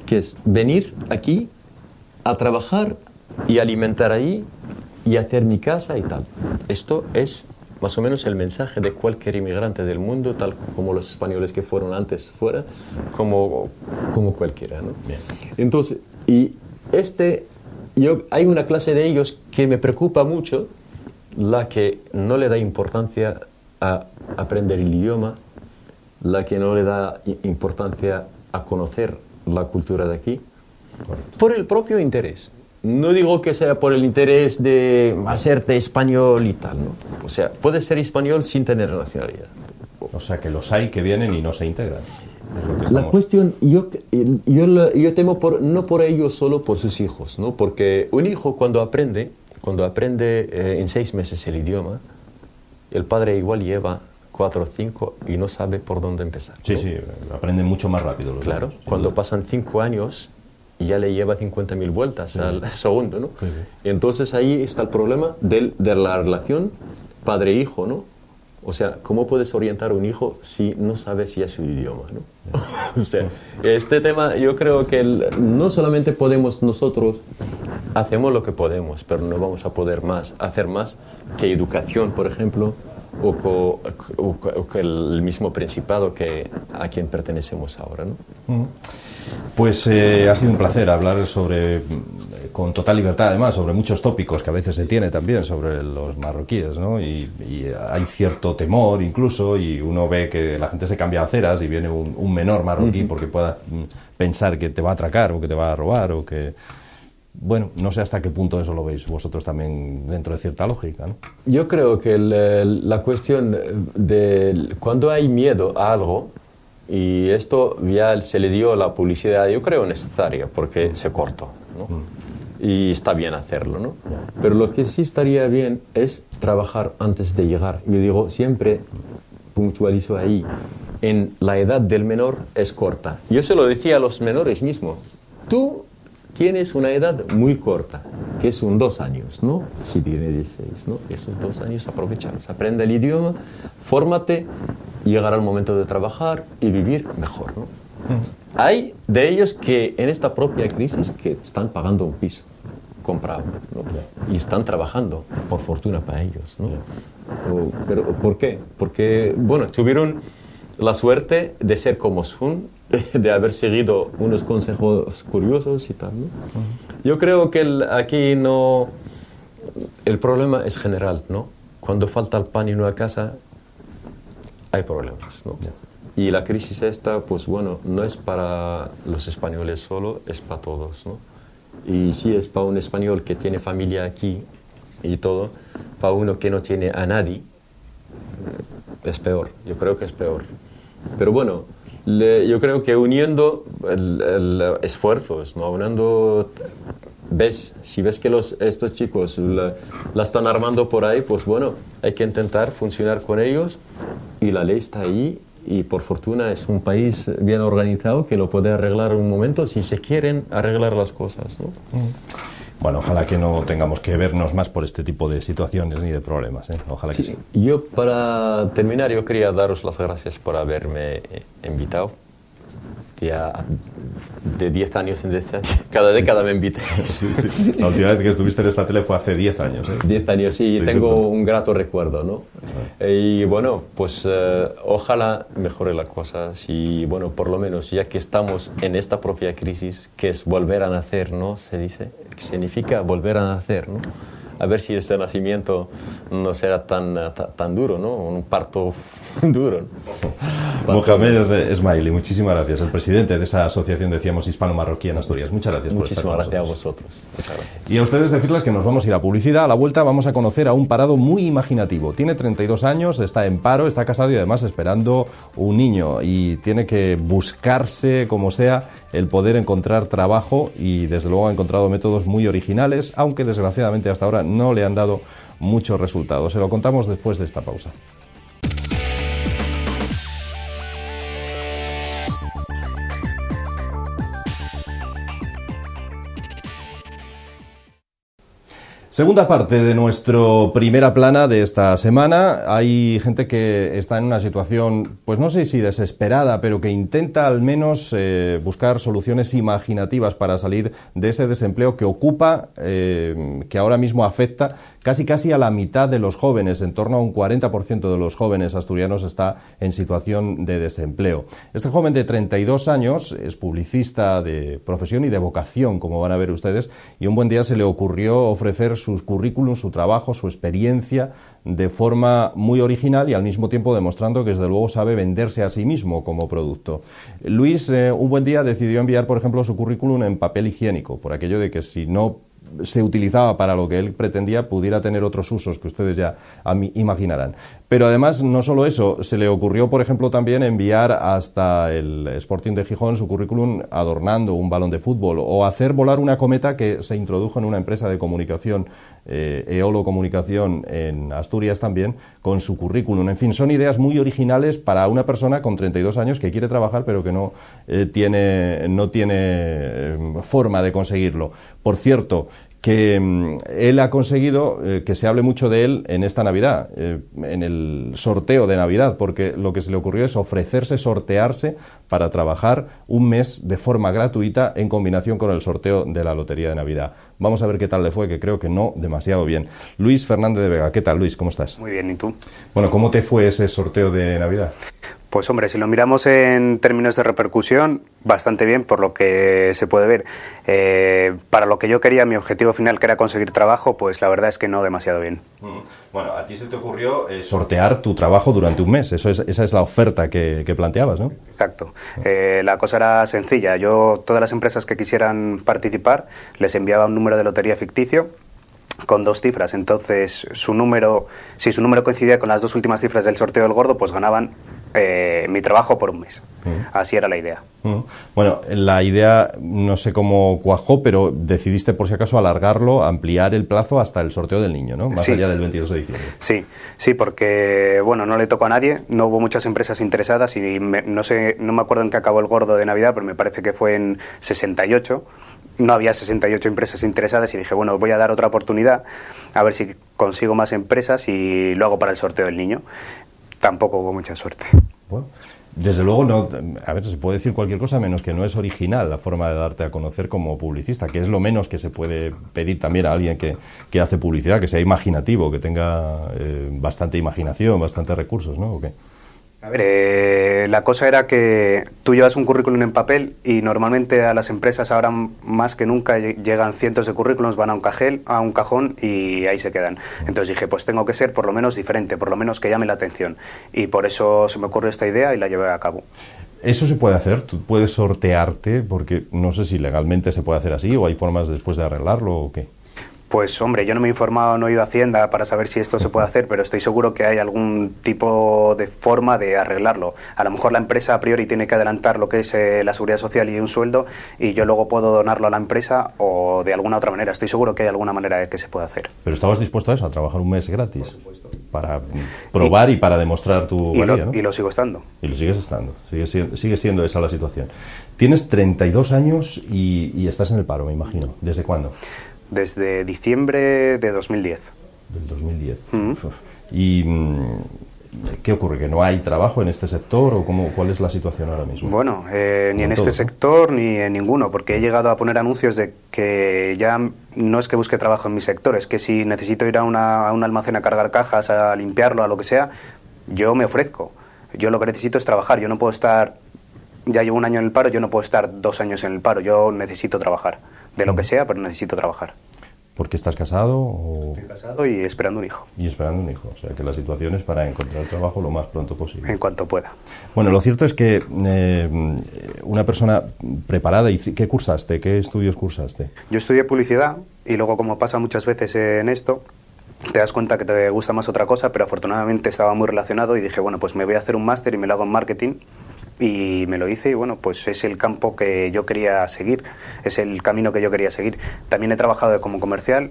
que es venir aquí a trabajar y alimentar ahí y hacer mi casa y tal. Esto es... más o menos el mensaje de cualquier inmigrante del mundo, tal como los españoles que fueron antes fuera, como cualquiera, ¿no? Bien. Entonces, hay una clase de ellos que me preocupa mucho, la que no le da importancia a aprender el idioma, la que no le da importancia a conocer la cultura de aquí, correcto, por el propio interés. No digo que sea por el interés de hacerte español y tal, ¿no? O sea, puedes ser español sin tener nacionalidad. O sea, que los hay que vienen y no se integran. La cuestión, yo temo no por ellos solo, por sus hijos, ¿no? Porque un hijo cuando aprende en 6 meses el idioma, el padre igual lleva 4 o 5 y no sabe por dónde empezar. Sí, ¿no? Sí, aprenden mucho más rápido. Los claro, niños, cuando pasan 5 años y ya le lleva 50.000 vueltas sí. al segundo, ¿no? Sí, sí. Y entonces ahí está el problema de la relación padre-hijo, ¿no? O sea, ¿cómo puedes orientar a un hijo si no sabes si es su idioma, ¿no? O sea, este tema yo creo que no solamente podemos nosotros, hacemos lo que podemos, pero no vamos a poder hacer más que educación, por ejemplo, o que el mismo principado a quien pertenecemos ahora, ¿no? Pues ha sido un placer hablar con total libertad, además, sobre muchos tópicos que a veces se tiene también sobre los marroquíes, ¿no? Y hay cierto temor incluso, y uno ve que la gente se cambia de aceras y viene un menor marroquí porque pueda pensar que te va a atracar o que te va a robar o que... Bueno, no sé hasta qué punto eso lo veis vosotros también dentro de cierta lógica, ¿no? Yo creo que la cuestión de cuando hay miedo a algo, y esto ya se le dio la publicidad, yo creo, necesaria, porque se cortó, ¿no? Y está bien hacerlo, ¿no? Pero lo que sí estaría bien es trabajar antes de llegar. Yo digo, siempre puntualizo ahí, en la edad del menor es corta. Yo se lo decía a los menores mismos, tú tienes una edad muy corta, que son 2 años, ¿no? Si tiene 16, ¿no? Esos 2 años aprovecharlos, aprende el idioma, fórmate, llegará el momento de trabajar y vivir mejor, ¿no? Hay de ellos que en esta propia crisis que están pagando un piso comprado, ¿no? Y están trabajando, por fortuna para ellos, ¿no? Pero ¿por qué? Porque, bueno, tuvieron la suerte de ser como son, de haber seguido unos consejos curiosos y tal, ¿no? Yo creo que aquí no... El problema es general, ¿no? Cuando falta el pan en una casa, hay problemas, ¿no? Yeah. Y la crisis esta, pues bueno, no es para los españoles solo, es para todos, ¿no? Y si es para un español que tiene familia aquí y todo, para uno que no tiene a nadie, es peor, yo creo que es peor. Pero bueno, yo creo que uniendo esfuerzos, ¿no? Uniendo, si ves que estos chicos la están armando por ahí, pues bueno, hay que intentar funcionar con ellos y la ley está ahí y por fortuna es un país bien organizado que lo puede arreglar en un momento si se quieren arreglar las cosas, ¿no? Bueno, ojalá que no tengamos que vernos más por este tipo de situaciones ni de problemas, ¿eh? Ojalá que sí. Yo, para terminar, yo quería daros las gracias por haberme invitado. Ya de 10 años en 10 años, cada década me invitáis. Sí, sí. La última vez que estuviste en esta tele fue hace 10 años. 10 años, sí, tengo un grato recuerdo, ¿no? Y bueno, pues ojalá mejore las cosas y bueno, por lo menos ya que estamos en esta propia crisis, que es volver a nacer, ¿no? Se dice, que significa volver a nacer, ¿no? A ver si este nacimiento no será tan duro, ¿no? Un parto duro, ¿no? Mohammed Smaili, muchísimas gracias. El presidente de esa asociación, decíamos, hispano-marroquí en Asturias. Muchas gracias por estar con nosotros. Muchísimas gracias a vosotros. Y a ustedes decirles que nos vamos a ir a publicidad. A la vuelta vamos a conocer a un parado muy imaginativo. Tiene 32 años, está en paro, está casado y además esperando un niño. Y tiene que buscarse, como sea, el poder encontrar trabajo y desde luego ha encontrado métodos muy originales, aunque desgraciadamente hasta ahora no le han dado muchos resultados. Se lo contamos después de esta pausa. Segunda parte de nuestro Primera Plana de esta semana. Hay gente que está en una situación, pues no sé si desesperada, pero que intenta al menos buscar soluciones imaginativas para salir de ese desempleo que ocupa, que ahora mismo afecta casi a la mitad de los jóvenes. En torno a un 40% de los jóvenes asturianos está en situación de desempleo. Este joven de 32 años es publicista de profesión y de vocación, como van a ver ustedes, y un buen día se le ocurrió ofrecer sus currículums, su trabajo, su experiencia de forma muy original y al mismo tiempo demostrando que desde luego sabe venderse a sí mismo como producto. Luis, un buen día decidió enviar, por ejemplo, su currículum en papel higiénico, por aquello de que si no se utilizaba para lo que él pretendía pudiera tener otros usos que ustedes ya imaginarán. Pero además, no solo eso, se le ocurrió, por ejemplo, también enviar hasta el Sporting de Gijón su currículum adornando un balón de fútbol, o hacer volar una cometa que se introdujo en una empresa de comunicación, Eolo Comunicación, en Asturias también, con su currículum. En fin, son ideas muy originales para una persona con 32 años que quiere trabajar pero que no tiene forma de conseguirlo. Por cierto, que él ha conseguido que se hable mucho de él en esta Navidad, en el sorteo de Navidad, porque lo que se le ocurrió es ofrecerse, sortearse para trabajar un mes de forma gratuita en combinación con el sorteo de la Lotería de Navidad. Vamos a ver qué tal le fue, que creo que no demasiado bien. Luis Fernández de Vega, ¿qué tal, Luis? ¿Cómo estás? Muy bien, ¿y tú? Bueno, ¿cómo te fue ese sorteo de Navidad? Pues hombre, si lo miramos en términos de repercusión, bastante bien por lo que se puede ver. Para lo que yo quería, mi objetivo final, que era conseguir trabajo, pues la verdad es que no demasiado bien. Bueno, a ti se te ocurrió sortear tu trabajo durante un mes. Esa es la oferta que planteabas, ¿no? Exacto. La cosa era sencilla. Yo, todas las empresas que quisieran participar, les enviaba un número de lotería ficticio con dos cifras. Entonces, si su número coincidía con las dos últimas cifras del sorteo del gordo, pues ganaban mi trabajo por un mes. Así era la idea. Bueno, la idea no sé cómo cuajó, pero decidiste por si acaso alargarlo, ampliar el plazo hasta el sorteo del niño, ¿no? Más sí, allá del 22 de diciembre. Sí, porque bueno, no le tocó a nadie, no hubo muchas empresas interesadas y no me acuerdo en qué acabó el gordo de Navidad, pero me parece que fue en 68. No había 68 empresas interesadas y dije, bueno, voy a dar otra oportunidad a ver si consigo más empresas y lo hago para el sorteo del niño. Tampoco hubo mucha suerte. Bueno, desde luego, no, a ver, se puede decir cualquier cosa menos que no es original la forma de darte a conocer como publicista, que es lo menos que se puede pedir también a alguien que hace publicidad, que sea imaginativo, que tenga bastante imaginación, bastantes recursos, ¿no? ¿O qué? A ver, la cosa era que tú llevas un currículum en papel y normalmente a las empresas ahora más que nunca llegan cientos de currículums, van a un cajón y ahí se quedan. Entonces dije, pues tengo que ser por lo menos diferente, por lo menos que llame la atención. Y por eso se me ocurrió esta idea y la llevé a cabo. Eso se puede hacer, tú puedes sortearte, porque no sé si legalmente se puede hacer así o hay formas después de arreglarlo o qué. Pues hombre, yo no me he informado, no he ido a Hacienda para saber si esto se puede hacer, pero estoy seguro que hay algún tipo de forma de arreglarlo. A lo mejor la empresa a priori tiene que adelantar lo que es la seguridad social y un sueldo, y yo luego puedo donarlo a la empresa o de alguna otra manera. Estoy seguro que hay alguna manera que se pueda hacer. ¿Pero estabas dispuesto a eso, a trabajar un mes gratis? Por supuesto. Para probar y para demostrar tu valía, ¿no? Y lo sigo estando. Y lo sigues estando. Sigue siendo esa la situación. Tienes 32 años y estás en el paro, me imagino. ¿Desde cuándo? Desde diciembre de 2010. Del 2010. ¿Y qué ocurre? ¿Que no hay trabajo en este sector o cuál es la situación ahora mismo? Bueno, ni en este sector ni en ninguno, porque he llegado a poner anuncios de que ya no es que busque trabajo en mi sector, es que si necesito ir a un almacén a cargar cajas, a limpiarlo, a lo que sea, yo me ofrezco. Yo lo que necesito es trabajar, yo no puedo estar... Ya llevo un año en el paro, yo no puedo estar 2 años en el paro, yo necesito trabajar. De lo que sea, pero necesito trabajar. ¿Por qué estás casado? Estoy casado y esperando un hijo. Y esperando un hijo, o sea que la situación es para encontrar trabajo lo más pronto posible. En cuanto pueda. Bueno, lo cierto es que una persona preparada, ¿qué cursaste? ¿Qué estudios cursaste? Yo estudié publicidad y luego, como pasa muchas veces en esto, te das cuenta que te gusta más otra cosa, pero afortunadamente estaba muy relacionado y dije, bueno, pues me voy a hacer un máster y me lo hago en marketing. Y me lo hice y bueno, pues es el campo que yo quería seguir, es el camino que yo quería seguir. También he trabajado como comercial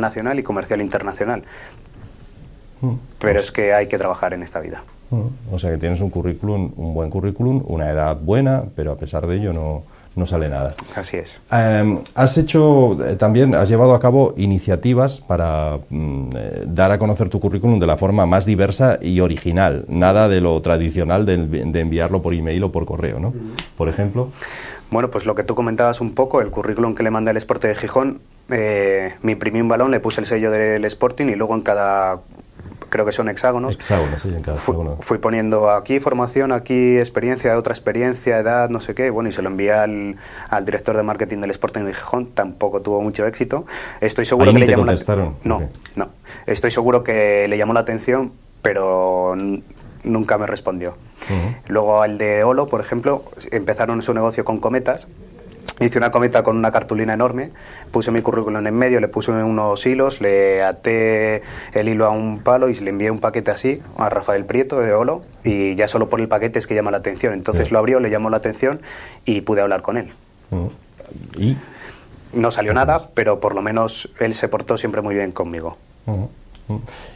nacional y comercial internacional, pero es que hay que trabajar en esta vida. O sea que tienes un buen currículum, una edad buena, pero a pesar de ello no sale nada. Así es. Has llevado a cabo iniciativas para dar a conocer tu currículum de la forma más diversa y original, nada de lo tradicional de enviarlo por email o por correo, ¿no? Por ejemplo. Bueno, pues lo que tú comentabas un poco, el currículum que le mandé al Sporting de Gijón, me imprimí un balón, le puse el sello del Sporting y luego en cada... creo que son hexágonos. Hexágonos, sí, en cada hexágono. Fui poniendo aquí formación, aquí experiencia, otra experiencia, edad, no sé qué. Bueno, y se lo envié al director de marketing del Sporting de Gijón. Tampoco tuvo mucho éxito. Estoy seguro que le llamó la atención. No. Estoy seguro que le llamó la atención, pero nunca me respondió. Luego al de Eolo, por ejemplo, empezaron su negocio con cometas. Hice una cometa con una cartulina enorme, puse mi currículum en medio, le puse unos hilos, le até el hilo a un palo y le envié un paquete así a Rafael Prieto de Eolo, y ya solo por el paquete es que llama la atención. Entonces lo abrió, le llamó la atención y pude hablar con él. ¿Y? No salió nada, pero por lo menos él se portó siempre muy bien conmigo.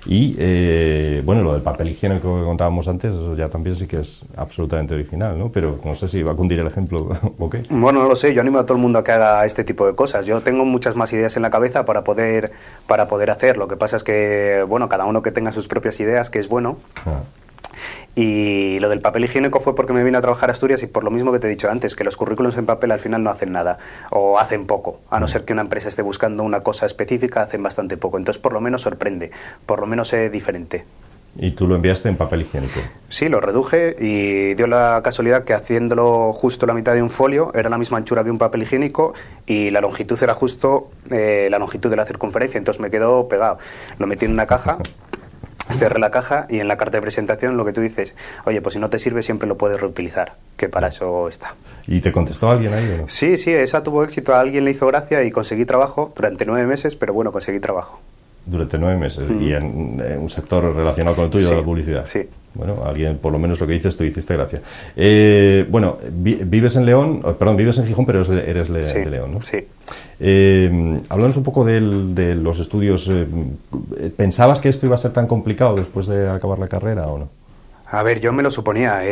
Y bueno, lo del papel higiénico que contábamos antes, eso ya también sí que es absolutamente original, ¿no? Pero no sé si va a cundir el ejemplo o qué. Bueno, no lo sé, yo animo a todo el mundo a que haga este tipo de cosas. Yo tengo muchas más ideas en la cabeza para poder hacer. Lo que pasa es que, bueno, cada uno que tenga sus propias ideas, que es bueno. Y lo del papel higiénico fue porque me vine a trabajar a Asturias y por lo mismo que te he dicho antes, que los currículums en papel al final no hacen nada, o hacen poco, a no ser que una empresa esté buscando una cosa específica, hacen bastante poco. Entonces por lo menos sorprende, por lo menos es diferente. ¿Y tú lo enviaste en papel higiénico? Sí, lo reduje y dio la casualidad que haciéndolo justo la mitad de un folio era la misma anchura que un papel higiénico y la longitud era justo la longitud de la circunferencia, entonces me quedó pegado. Lo metí en una caja. Cerré la caja y en la carta de presentación lo que tú dices, oye, pues si no te sirve siempre lo puedes reutilizar, que para eso está. ¿Y te contestó alguien ahí o no? Sí, sí, esa tuvo éxito, a alguien le hizo gracia y conseguí trabajo durante 9 meses, pero bueno, conseguí trabajo. Durante 9 meses, y en un sector relacionado con el tuyo, sí, de la publicidad. Sí. Bueno, alguien, por lo menos lo que dices, tú hiciste gracia. Bueno, vives en León, perdón, vives en Gijón, pero eres de León, ¿no? Sí. Háblanos un poco de los estudios. ¿Pensabas que esto iba a ser tan complicado después de acabar la carrera o no? A ver, yo me lo suponía.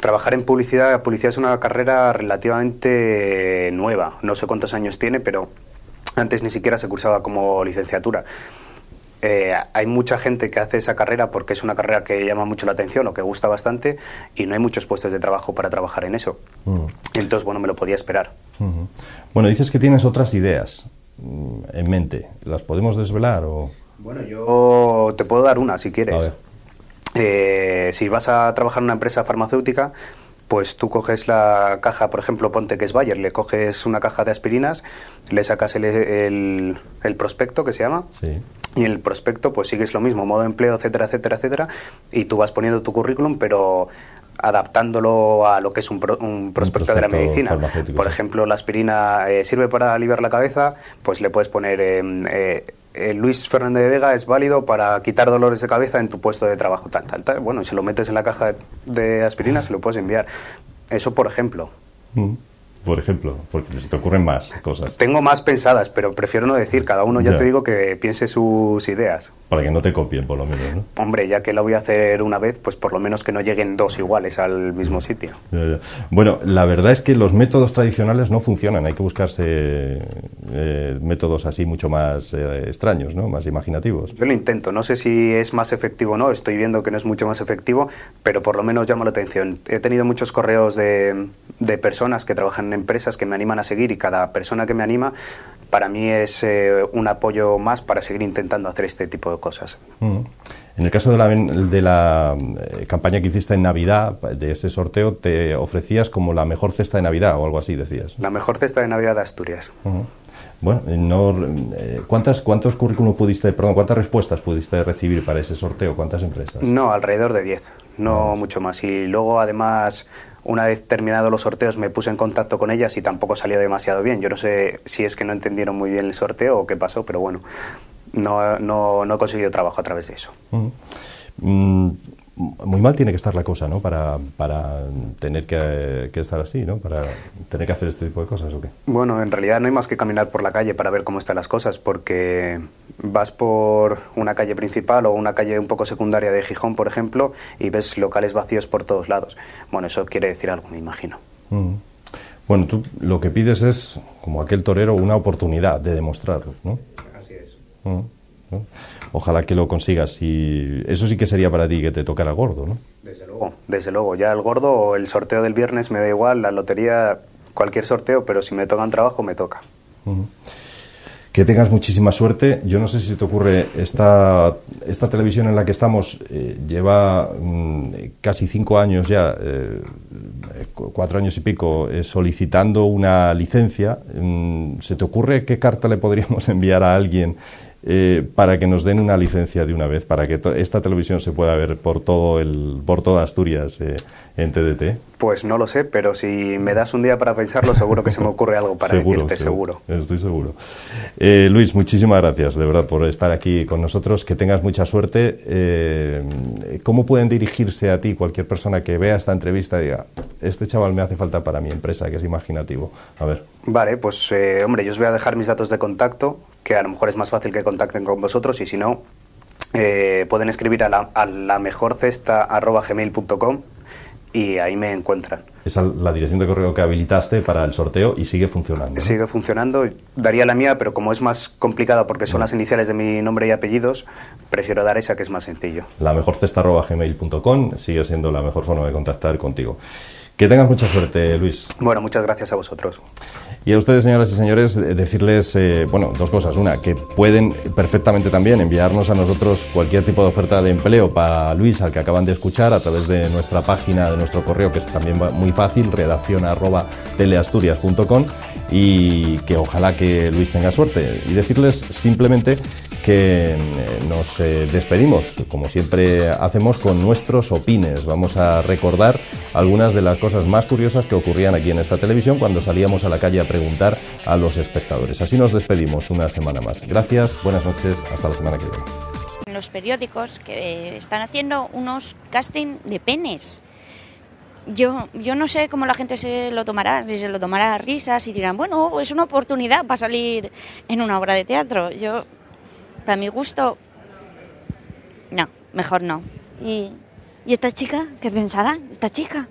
Trabajar en publicidad es una carrera relativamente nueva. No sé cuántos años tiene, pero antes ni siquiera se cursaba como licenciatura. Hay mucha gente que hace esa carrera porque es una carrera que llama mucho la atención o que gusta bastante y no hay muchos puestos de trabajo para trabajar en eso. Entonces, bueno, me lo podía esperar. Bueno, dices que tienes otras ideas en mente. ¿Las podemos desvelar o...? Bueno, yo te puedo dar una si quieres. A ver. Si vas a trabajar en una empresa farmacéutica, pues tú coges la caja, por ejemplo, ponte que es Bayer, le coges una caja de aspirinas, le sacas el prospecto, que se llama, y en el prospecto pues sigues lo mismo, modo de empleo, etcétera, etcétera, etcétera, y tú vas poniendo tu currículum, pero adaptándolo a lo que es un prospecto de la medicina. Por ejemplo, la aspirina sirve para aliviar la cabeza, pues le puedes poner... Luis Fernández de Vega es válido para quitar dolores de cabeza en tu puesto de trabajo, tal, tal, tal. Bueno, y si lo metes en la caja de aspirina se lo puedes enviar. Eso, por ejemplo. Por ejemplo, porque se te ocurren más cosas. Tengo más pensadas, pero prefiero no decir. Cada uno, ya te digo, que piense sus ideas. Para que no te copien, por lo menos, ¿no? Hombre, ya que la voy a hacer una vez, pues por lo menos que no lleguen 2 iguales al mismo sitio. Bueno, la verdad es que los métodos tradicionales no funcionan. Hay que buscarse métodos así mucho más extraños, ¿no? Más imaginativos. Yo lo intento. No sé si es más efectivo o no. Estoy viendo que no es mucho más efectivo, pero por lo menos llama la atención. He tenido muchos correos de personas que trabajan empresas que me animan a seguir y cada persona que me anima para mí es un apoyo más para seguir intentando hacer este tipo de cosas. En el caso de la campaña que hiciste en Navidad, de ese sorteo, te ofrecías como la mejor cesta de Navidad o algo así, decías. La mejor cesta de Navidad de Asturias. Bueno, no, ¿cuántos currículum pudiste, perdón, cuántas respuestas pudiste recibir para ese sorteo? ¿Cuántas empresas? No, alrededor de 10, no mucho más. Y luego, además, una vez terminados los sorteos me puse en contacto con ellas y tampoco salió demasiado bien. Yo no sé si es que no entendieron muy bien el sorteo o qué pasó, pero bueno, no he conseguido trabajo a través de eso. Muy mal tiene que estar la cosa, ¿no? Para tener que estar así, ¿no? Para tener que hacer este tipo de cosas, ¿o qué? Bueno, en realidad no hay más que caminar por la calle para ver cómo están las cosas, porque vas por una calle principal o una calle un poco secundaria de Gijón, por ejemplo, y ves locales vacíos por todos lados. Bueno, eso quiere decir algo, me imagino. Bueno, tú lo que pides es, como aquel torero, una oportunidad de demostrarlo, ¿no? Así es. Ojalá que lo consigas, y eso sí que sería para ti que te tocara gordo, ¿no? Desde luego, ya el gordo o el sorteo del viernes me da igual, la lotería, cualquier sorteo, pero si me toca un trabajo, me toca. Que tengas muchísima suerte. Yo no sé si te ocurre, esta televisión en la que estamos lleva casi 5 años ya, 4 años y pico, solicitando una licencia. ¿Se te ocurre qué carta le podríamos enviar a alguien para que nos den una licencia de una vez, para que esta televisión se pueda ver por toda Asturias en TDT? Pues no lo sé, pero si me das un día para pensarlo, seguro que se me ocurre algo para decirte, seguro. Estoy seguro. Luis, muchísimas gracias, de verdad, por estar aquí con nosotros, que tengas mucha suerte. ¿Cómo pueden dirigirse a ti cualquier persona que vea esta entrevista y diga, este chaval me hace falta para mi empresa, que es imaginativo? A ver. Vale, pues hombre, yo os voy a dejar mis datos de contacto, que a lo mejor es más fácil que contacten con vosotros, y si no, pueden escribir a la mejorcesta@gmail.com y ahí me encuentran. Esa es la dirección de correo que habilitaste para el sorteo y sigue funcionando, ¿no? Sigue funcionando, daría la mía, pero como es más complicada porque son las iniciales de mi nombre y apellidos, prefiero dar esa, que es más sencillo. La mejorcesta@gmail.com sigue siendo la mejor forma de contactar contigo. Que tengas mucha suerte, Luis. Bueno, muchas gracias a vosotros. Y a ustedes, señoras y señores, decirles, bueno, dos cosas. Una, que pueden perfectamente también enviarnos a nosotros cualquier tipo de oferta de empleo para Luis, al que acaban de escuchar, a través de nuestra página, de nuestro correo, que es también muy fácil, redacción@teleasturias.com, y que ojalá que Luis tenga suerte. Y decirles simplemente que nos despedimos, como siempre hacemos, con nuestros opines. Vamos a recordar algunas de las cosas más curiosas que ocurrían aquí en esta televisión cuando salíamos a la calle a preguntar a los espectadores. Así nos despedimos una semana más. Gracias, buenas noches, hasta la semana que viene. En los periódicos que están haciendo unos casting de penes. Yo no sé cómo la gente se lo tomará, si se lo tomará a risas y dirán, bueno, es una oportunidad para salir en una obra de teatro. Yo, para mi gusto, no, mejor no. ¿Y esta chica? ¿Qué pensará esta chica?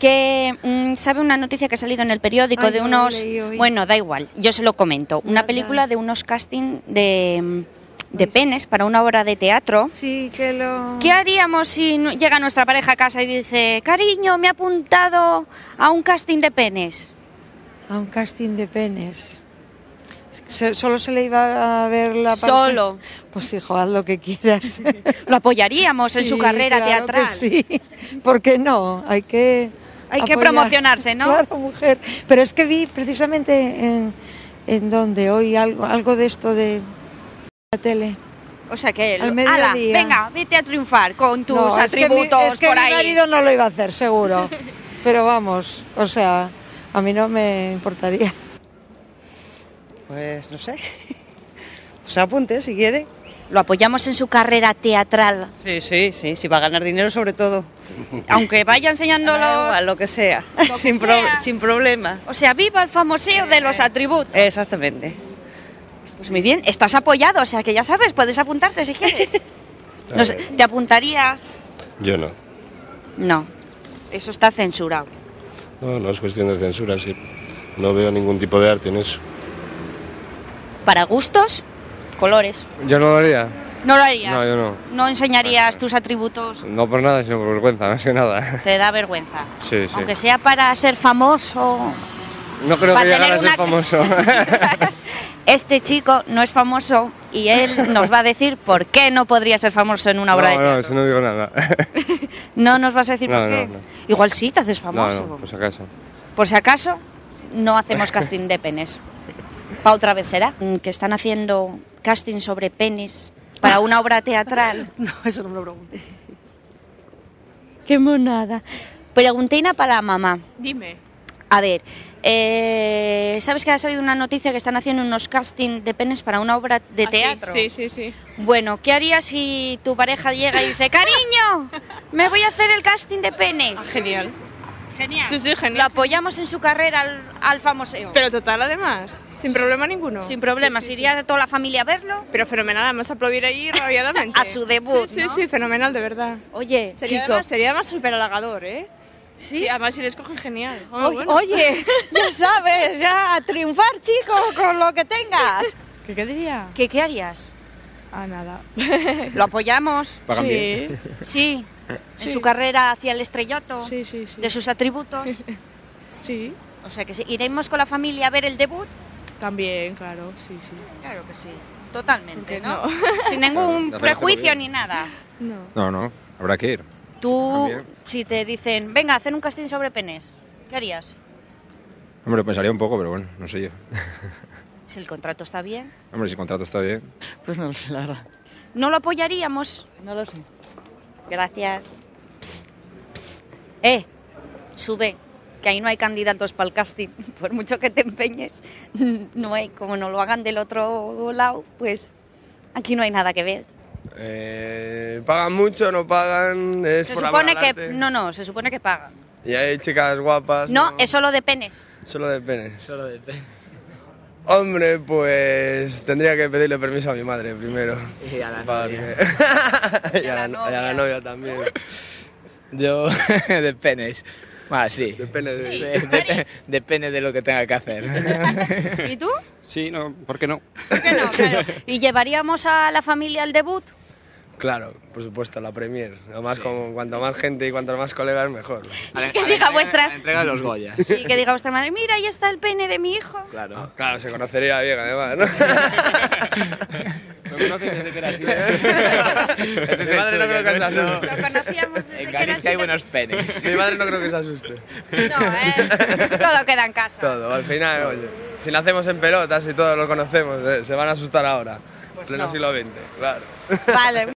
Que sabe una noticia que ha salido en el periódico de unos... Bueno, da igual, yo se lo comento. Una película de unos casting de penes para una obra de teatro. Sí, que lo... ¿Qué haríamos si llega nuestra pareja a casa y dice, cariño, me he apuntado a un casting de penes? A un casting de penes. ¿Solo se le iba a ver la pareja? Solo. Pues hijo, haz lo que quieras. Lo apoyaríamos en su carrera teatral. Sí, ¿por qué no? Hay que... Hay que promocionarse, ¿no? Claro, mujer. Pero es que vi precisamente en donde hoy algo de esto de la tele. O sea que... Al mediodía. Ala, venga, vete a triunfar con tus atributos por ahí. Mi marido no lo iba a hacer, seguro. Pero vamos, o sea, a mí no me importaría. Pues no sé. Pues apunte, si quiere. Lo apoyamos en su carrera teatral. Sí, si va a ganar dinero sobre todo. Aunque vaya enseñándolo a lo que sea, sin problema. O sea, viva el famoseo de los atributos. Exactamente. Pues muy bien, estás apoyado, o sea que ya sabes, puedes apuntarte si quieres. No sé, ¿te apuntarías? Yo no. No, eso está censurado. No es cuestión de censura, sí. No veo ningún tipo de arte en eso. Para gustos, colores. Yo no lo haría. ¿No lo harías? No, yo no. ¿No enseñarías tus atributos? No por nada, sino por vergüenza, más que nada. ¿Te da vergüenza? Sí. Aunque sea para ser famoso. No creo que llegara a ser famoso. Este chico no es famoso y él nos va a decir por qué no podría ser famoso en una obra de teatro. No, eso no digo nada. ¿No nos vas a decir por qué? No. Igual sí te haces famoso. No, por si acaso. Por si acaso, no hacemos casting de penes. Pa' otra vez será, que están haciendo casting sobre penes para una obra teatral. No, eso no me lo pregunté. Qué monada. Preguntina para la mamá. Dime. A ver, ¿sabes que ha salido una noticia que están haciendo unos casting de penes para una obra de teatro? Sí. Bueno, ¿qué harías si tu pareja llega y dice, cariño, me voy a hacer el casting de penes? Genial. Sí, genial. Lo apoyamos en su carrera al famoseo. Pero total, además, sin problema ninguno. Sin problemas, iría toda la familia a verlo. Pero fenomenal, además aplaudir ahí rabiadamente. A su debut, ¿no? Sí, fenomenal, de verdad. Oye, sería además súper halagador, ¿eh? Sí, además si les cogen, genial. Oye, ya sabes, ya a triunfar, chico, con lo que tengas. ¿Qué diría? ¿Qué harías? Nada. Lo apoyamos. Pagan bien. Sí. En su carrera hacia el estrellato, de sus atributos. Sí. O sea que sí, iremos con la familia a ver el debut. También, claro, sí. Claro que sí, totalmente, ¿no? Sin ningún prejuicio ni nada. No, habrá que ir. Tú, también. Si te dicen, venga, hacer un casting sobre penes, ¿qué harías? Hombre, pensaría un poco, pero bueno, no sé yo. Si el contrato está bien. Hombre, si el contrato está bien. Pues no lo sé, la verdad. ¿No lo apoyaríamos? No lo sé. Gracias. Psst, psst. Sube, que ahí no hay candidatos para el casting. Por mucho que te empeñes, no hay. Como no lo hagan del otro lado, pues aquí no hay nada que ver. ¿Pagan mucho? ¿No pagan? ¿Es por avalarte? No, se supone que pagan. ¿Y hay chicas guapas? No, es solo de penes. Solo de penes. Solo de penes. Hombre, pues tendría que pedirle permiso a mi madre primero. Y a la novia. y a la novia también. Yo, de penes. Ah, sí. Depende de lo que tenga que hacer. ¿Y tú? Sí, no, ¿por qué no? ¿Por qué no? Claro. ¿Y llevaríamos a la familia al debut? Claro, por supuesto, la premier. Además, sí. Cuanto más gente y cuanto más colegas, mejor. Y que diga vuestra... entrega de los Goya. Y que diga vuestra madre, mira, ahí está el pene de mi hijo. Claro, claro, se conocería bien, además, ¿no? No conoces desde que era así. Mi madre no creo que se asuste. Lo conocíamos desde que era así. En hay buenos penes. Mi madre no creo que se asuste. No, todo queda en casa. Todo, al final, oye, si nacemos en pelotas y todos lo conocemos, se van a asustar ahora. Pleno siglo XX, claro. Vale.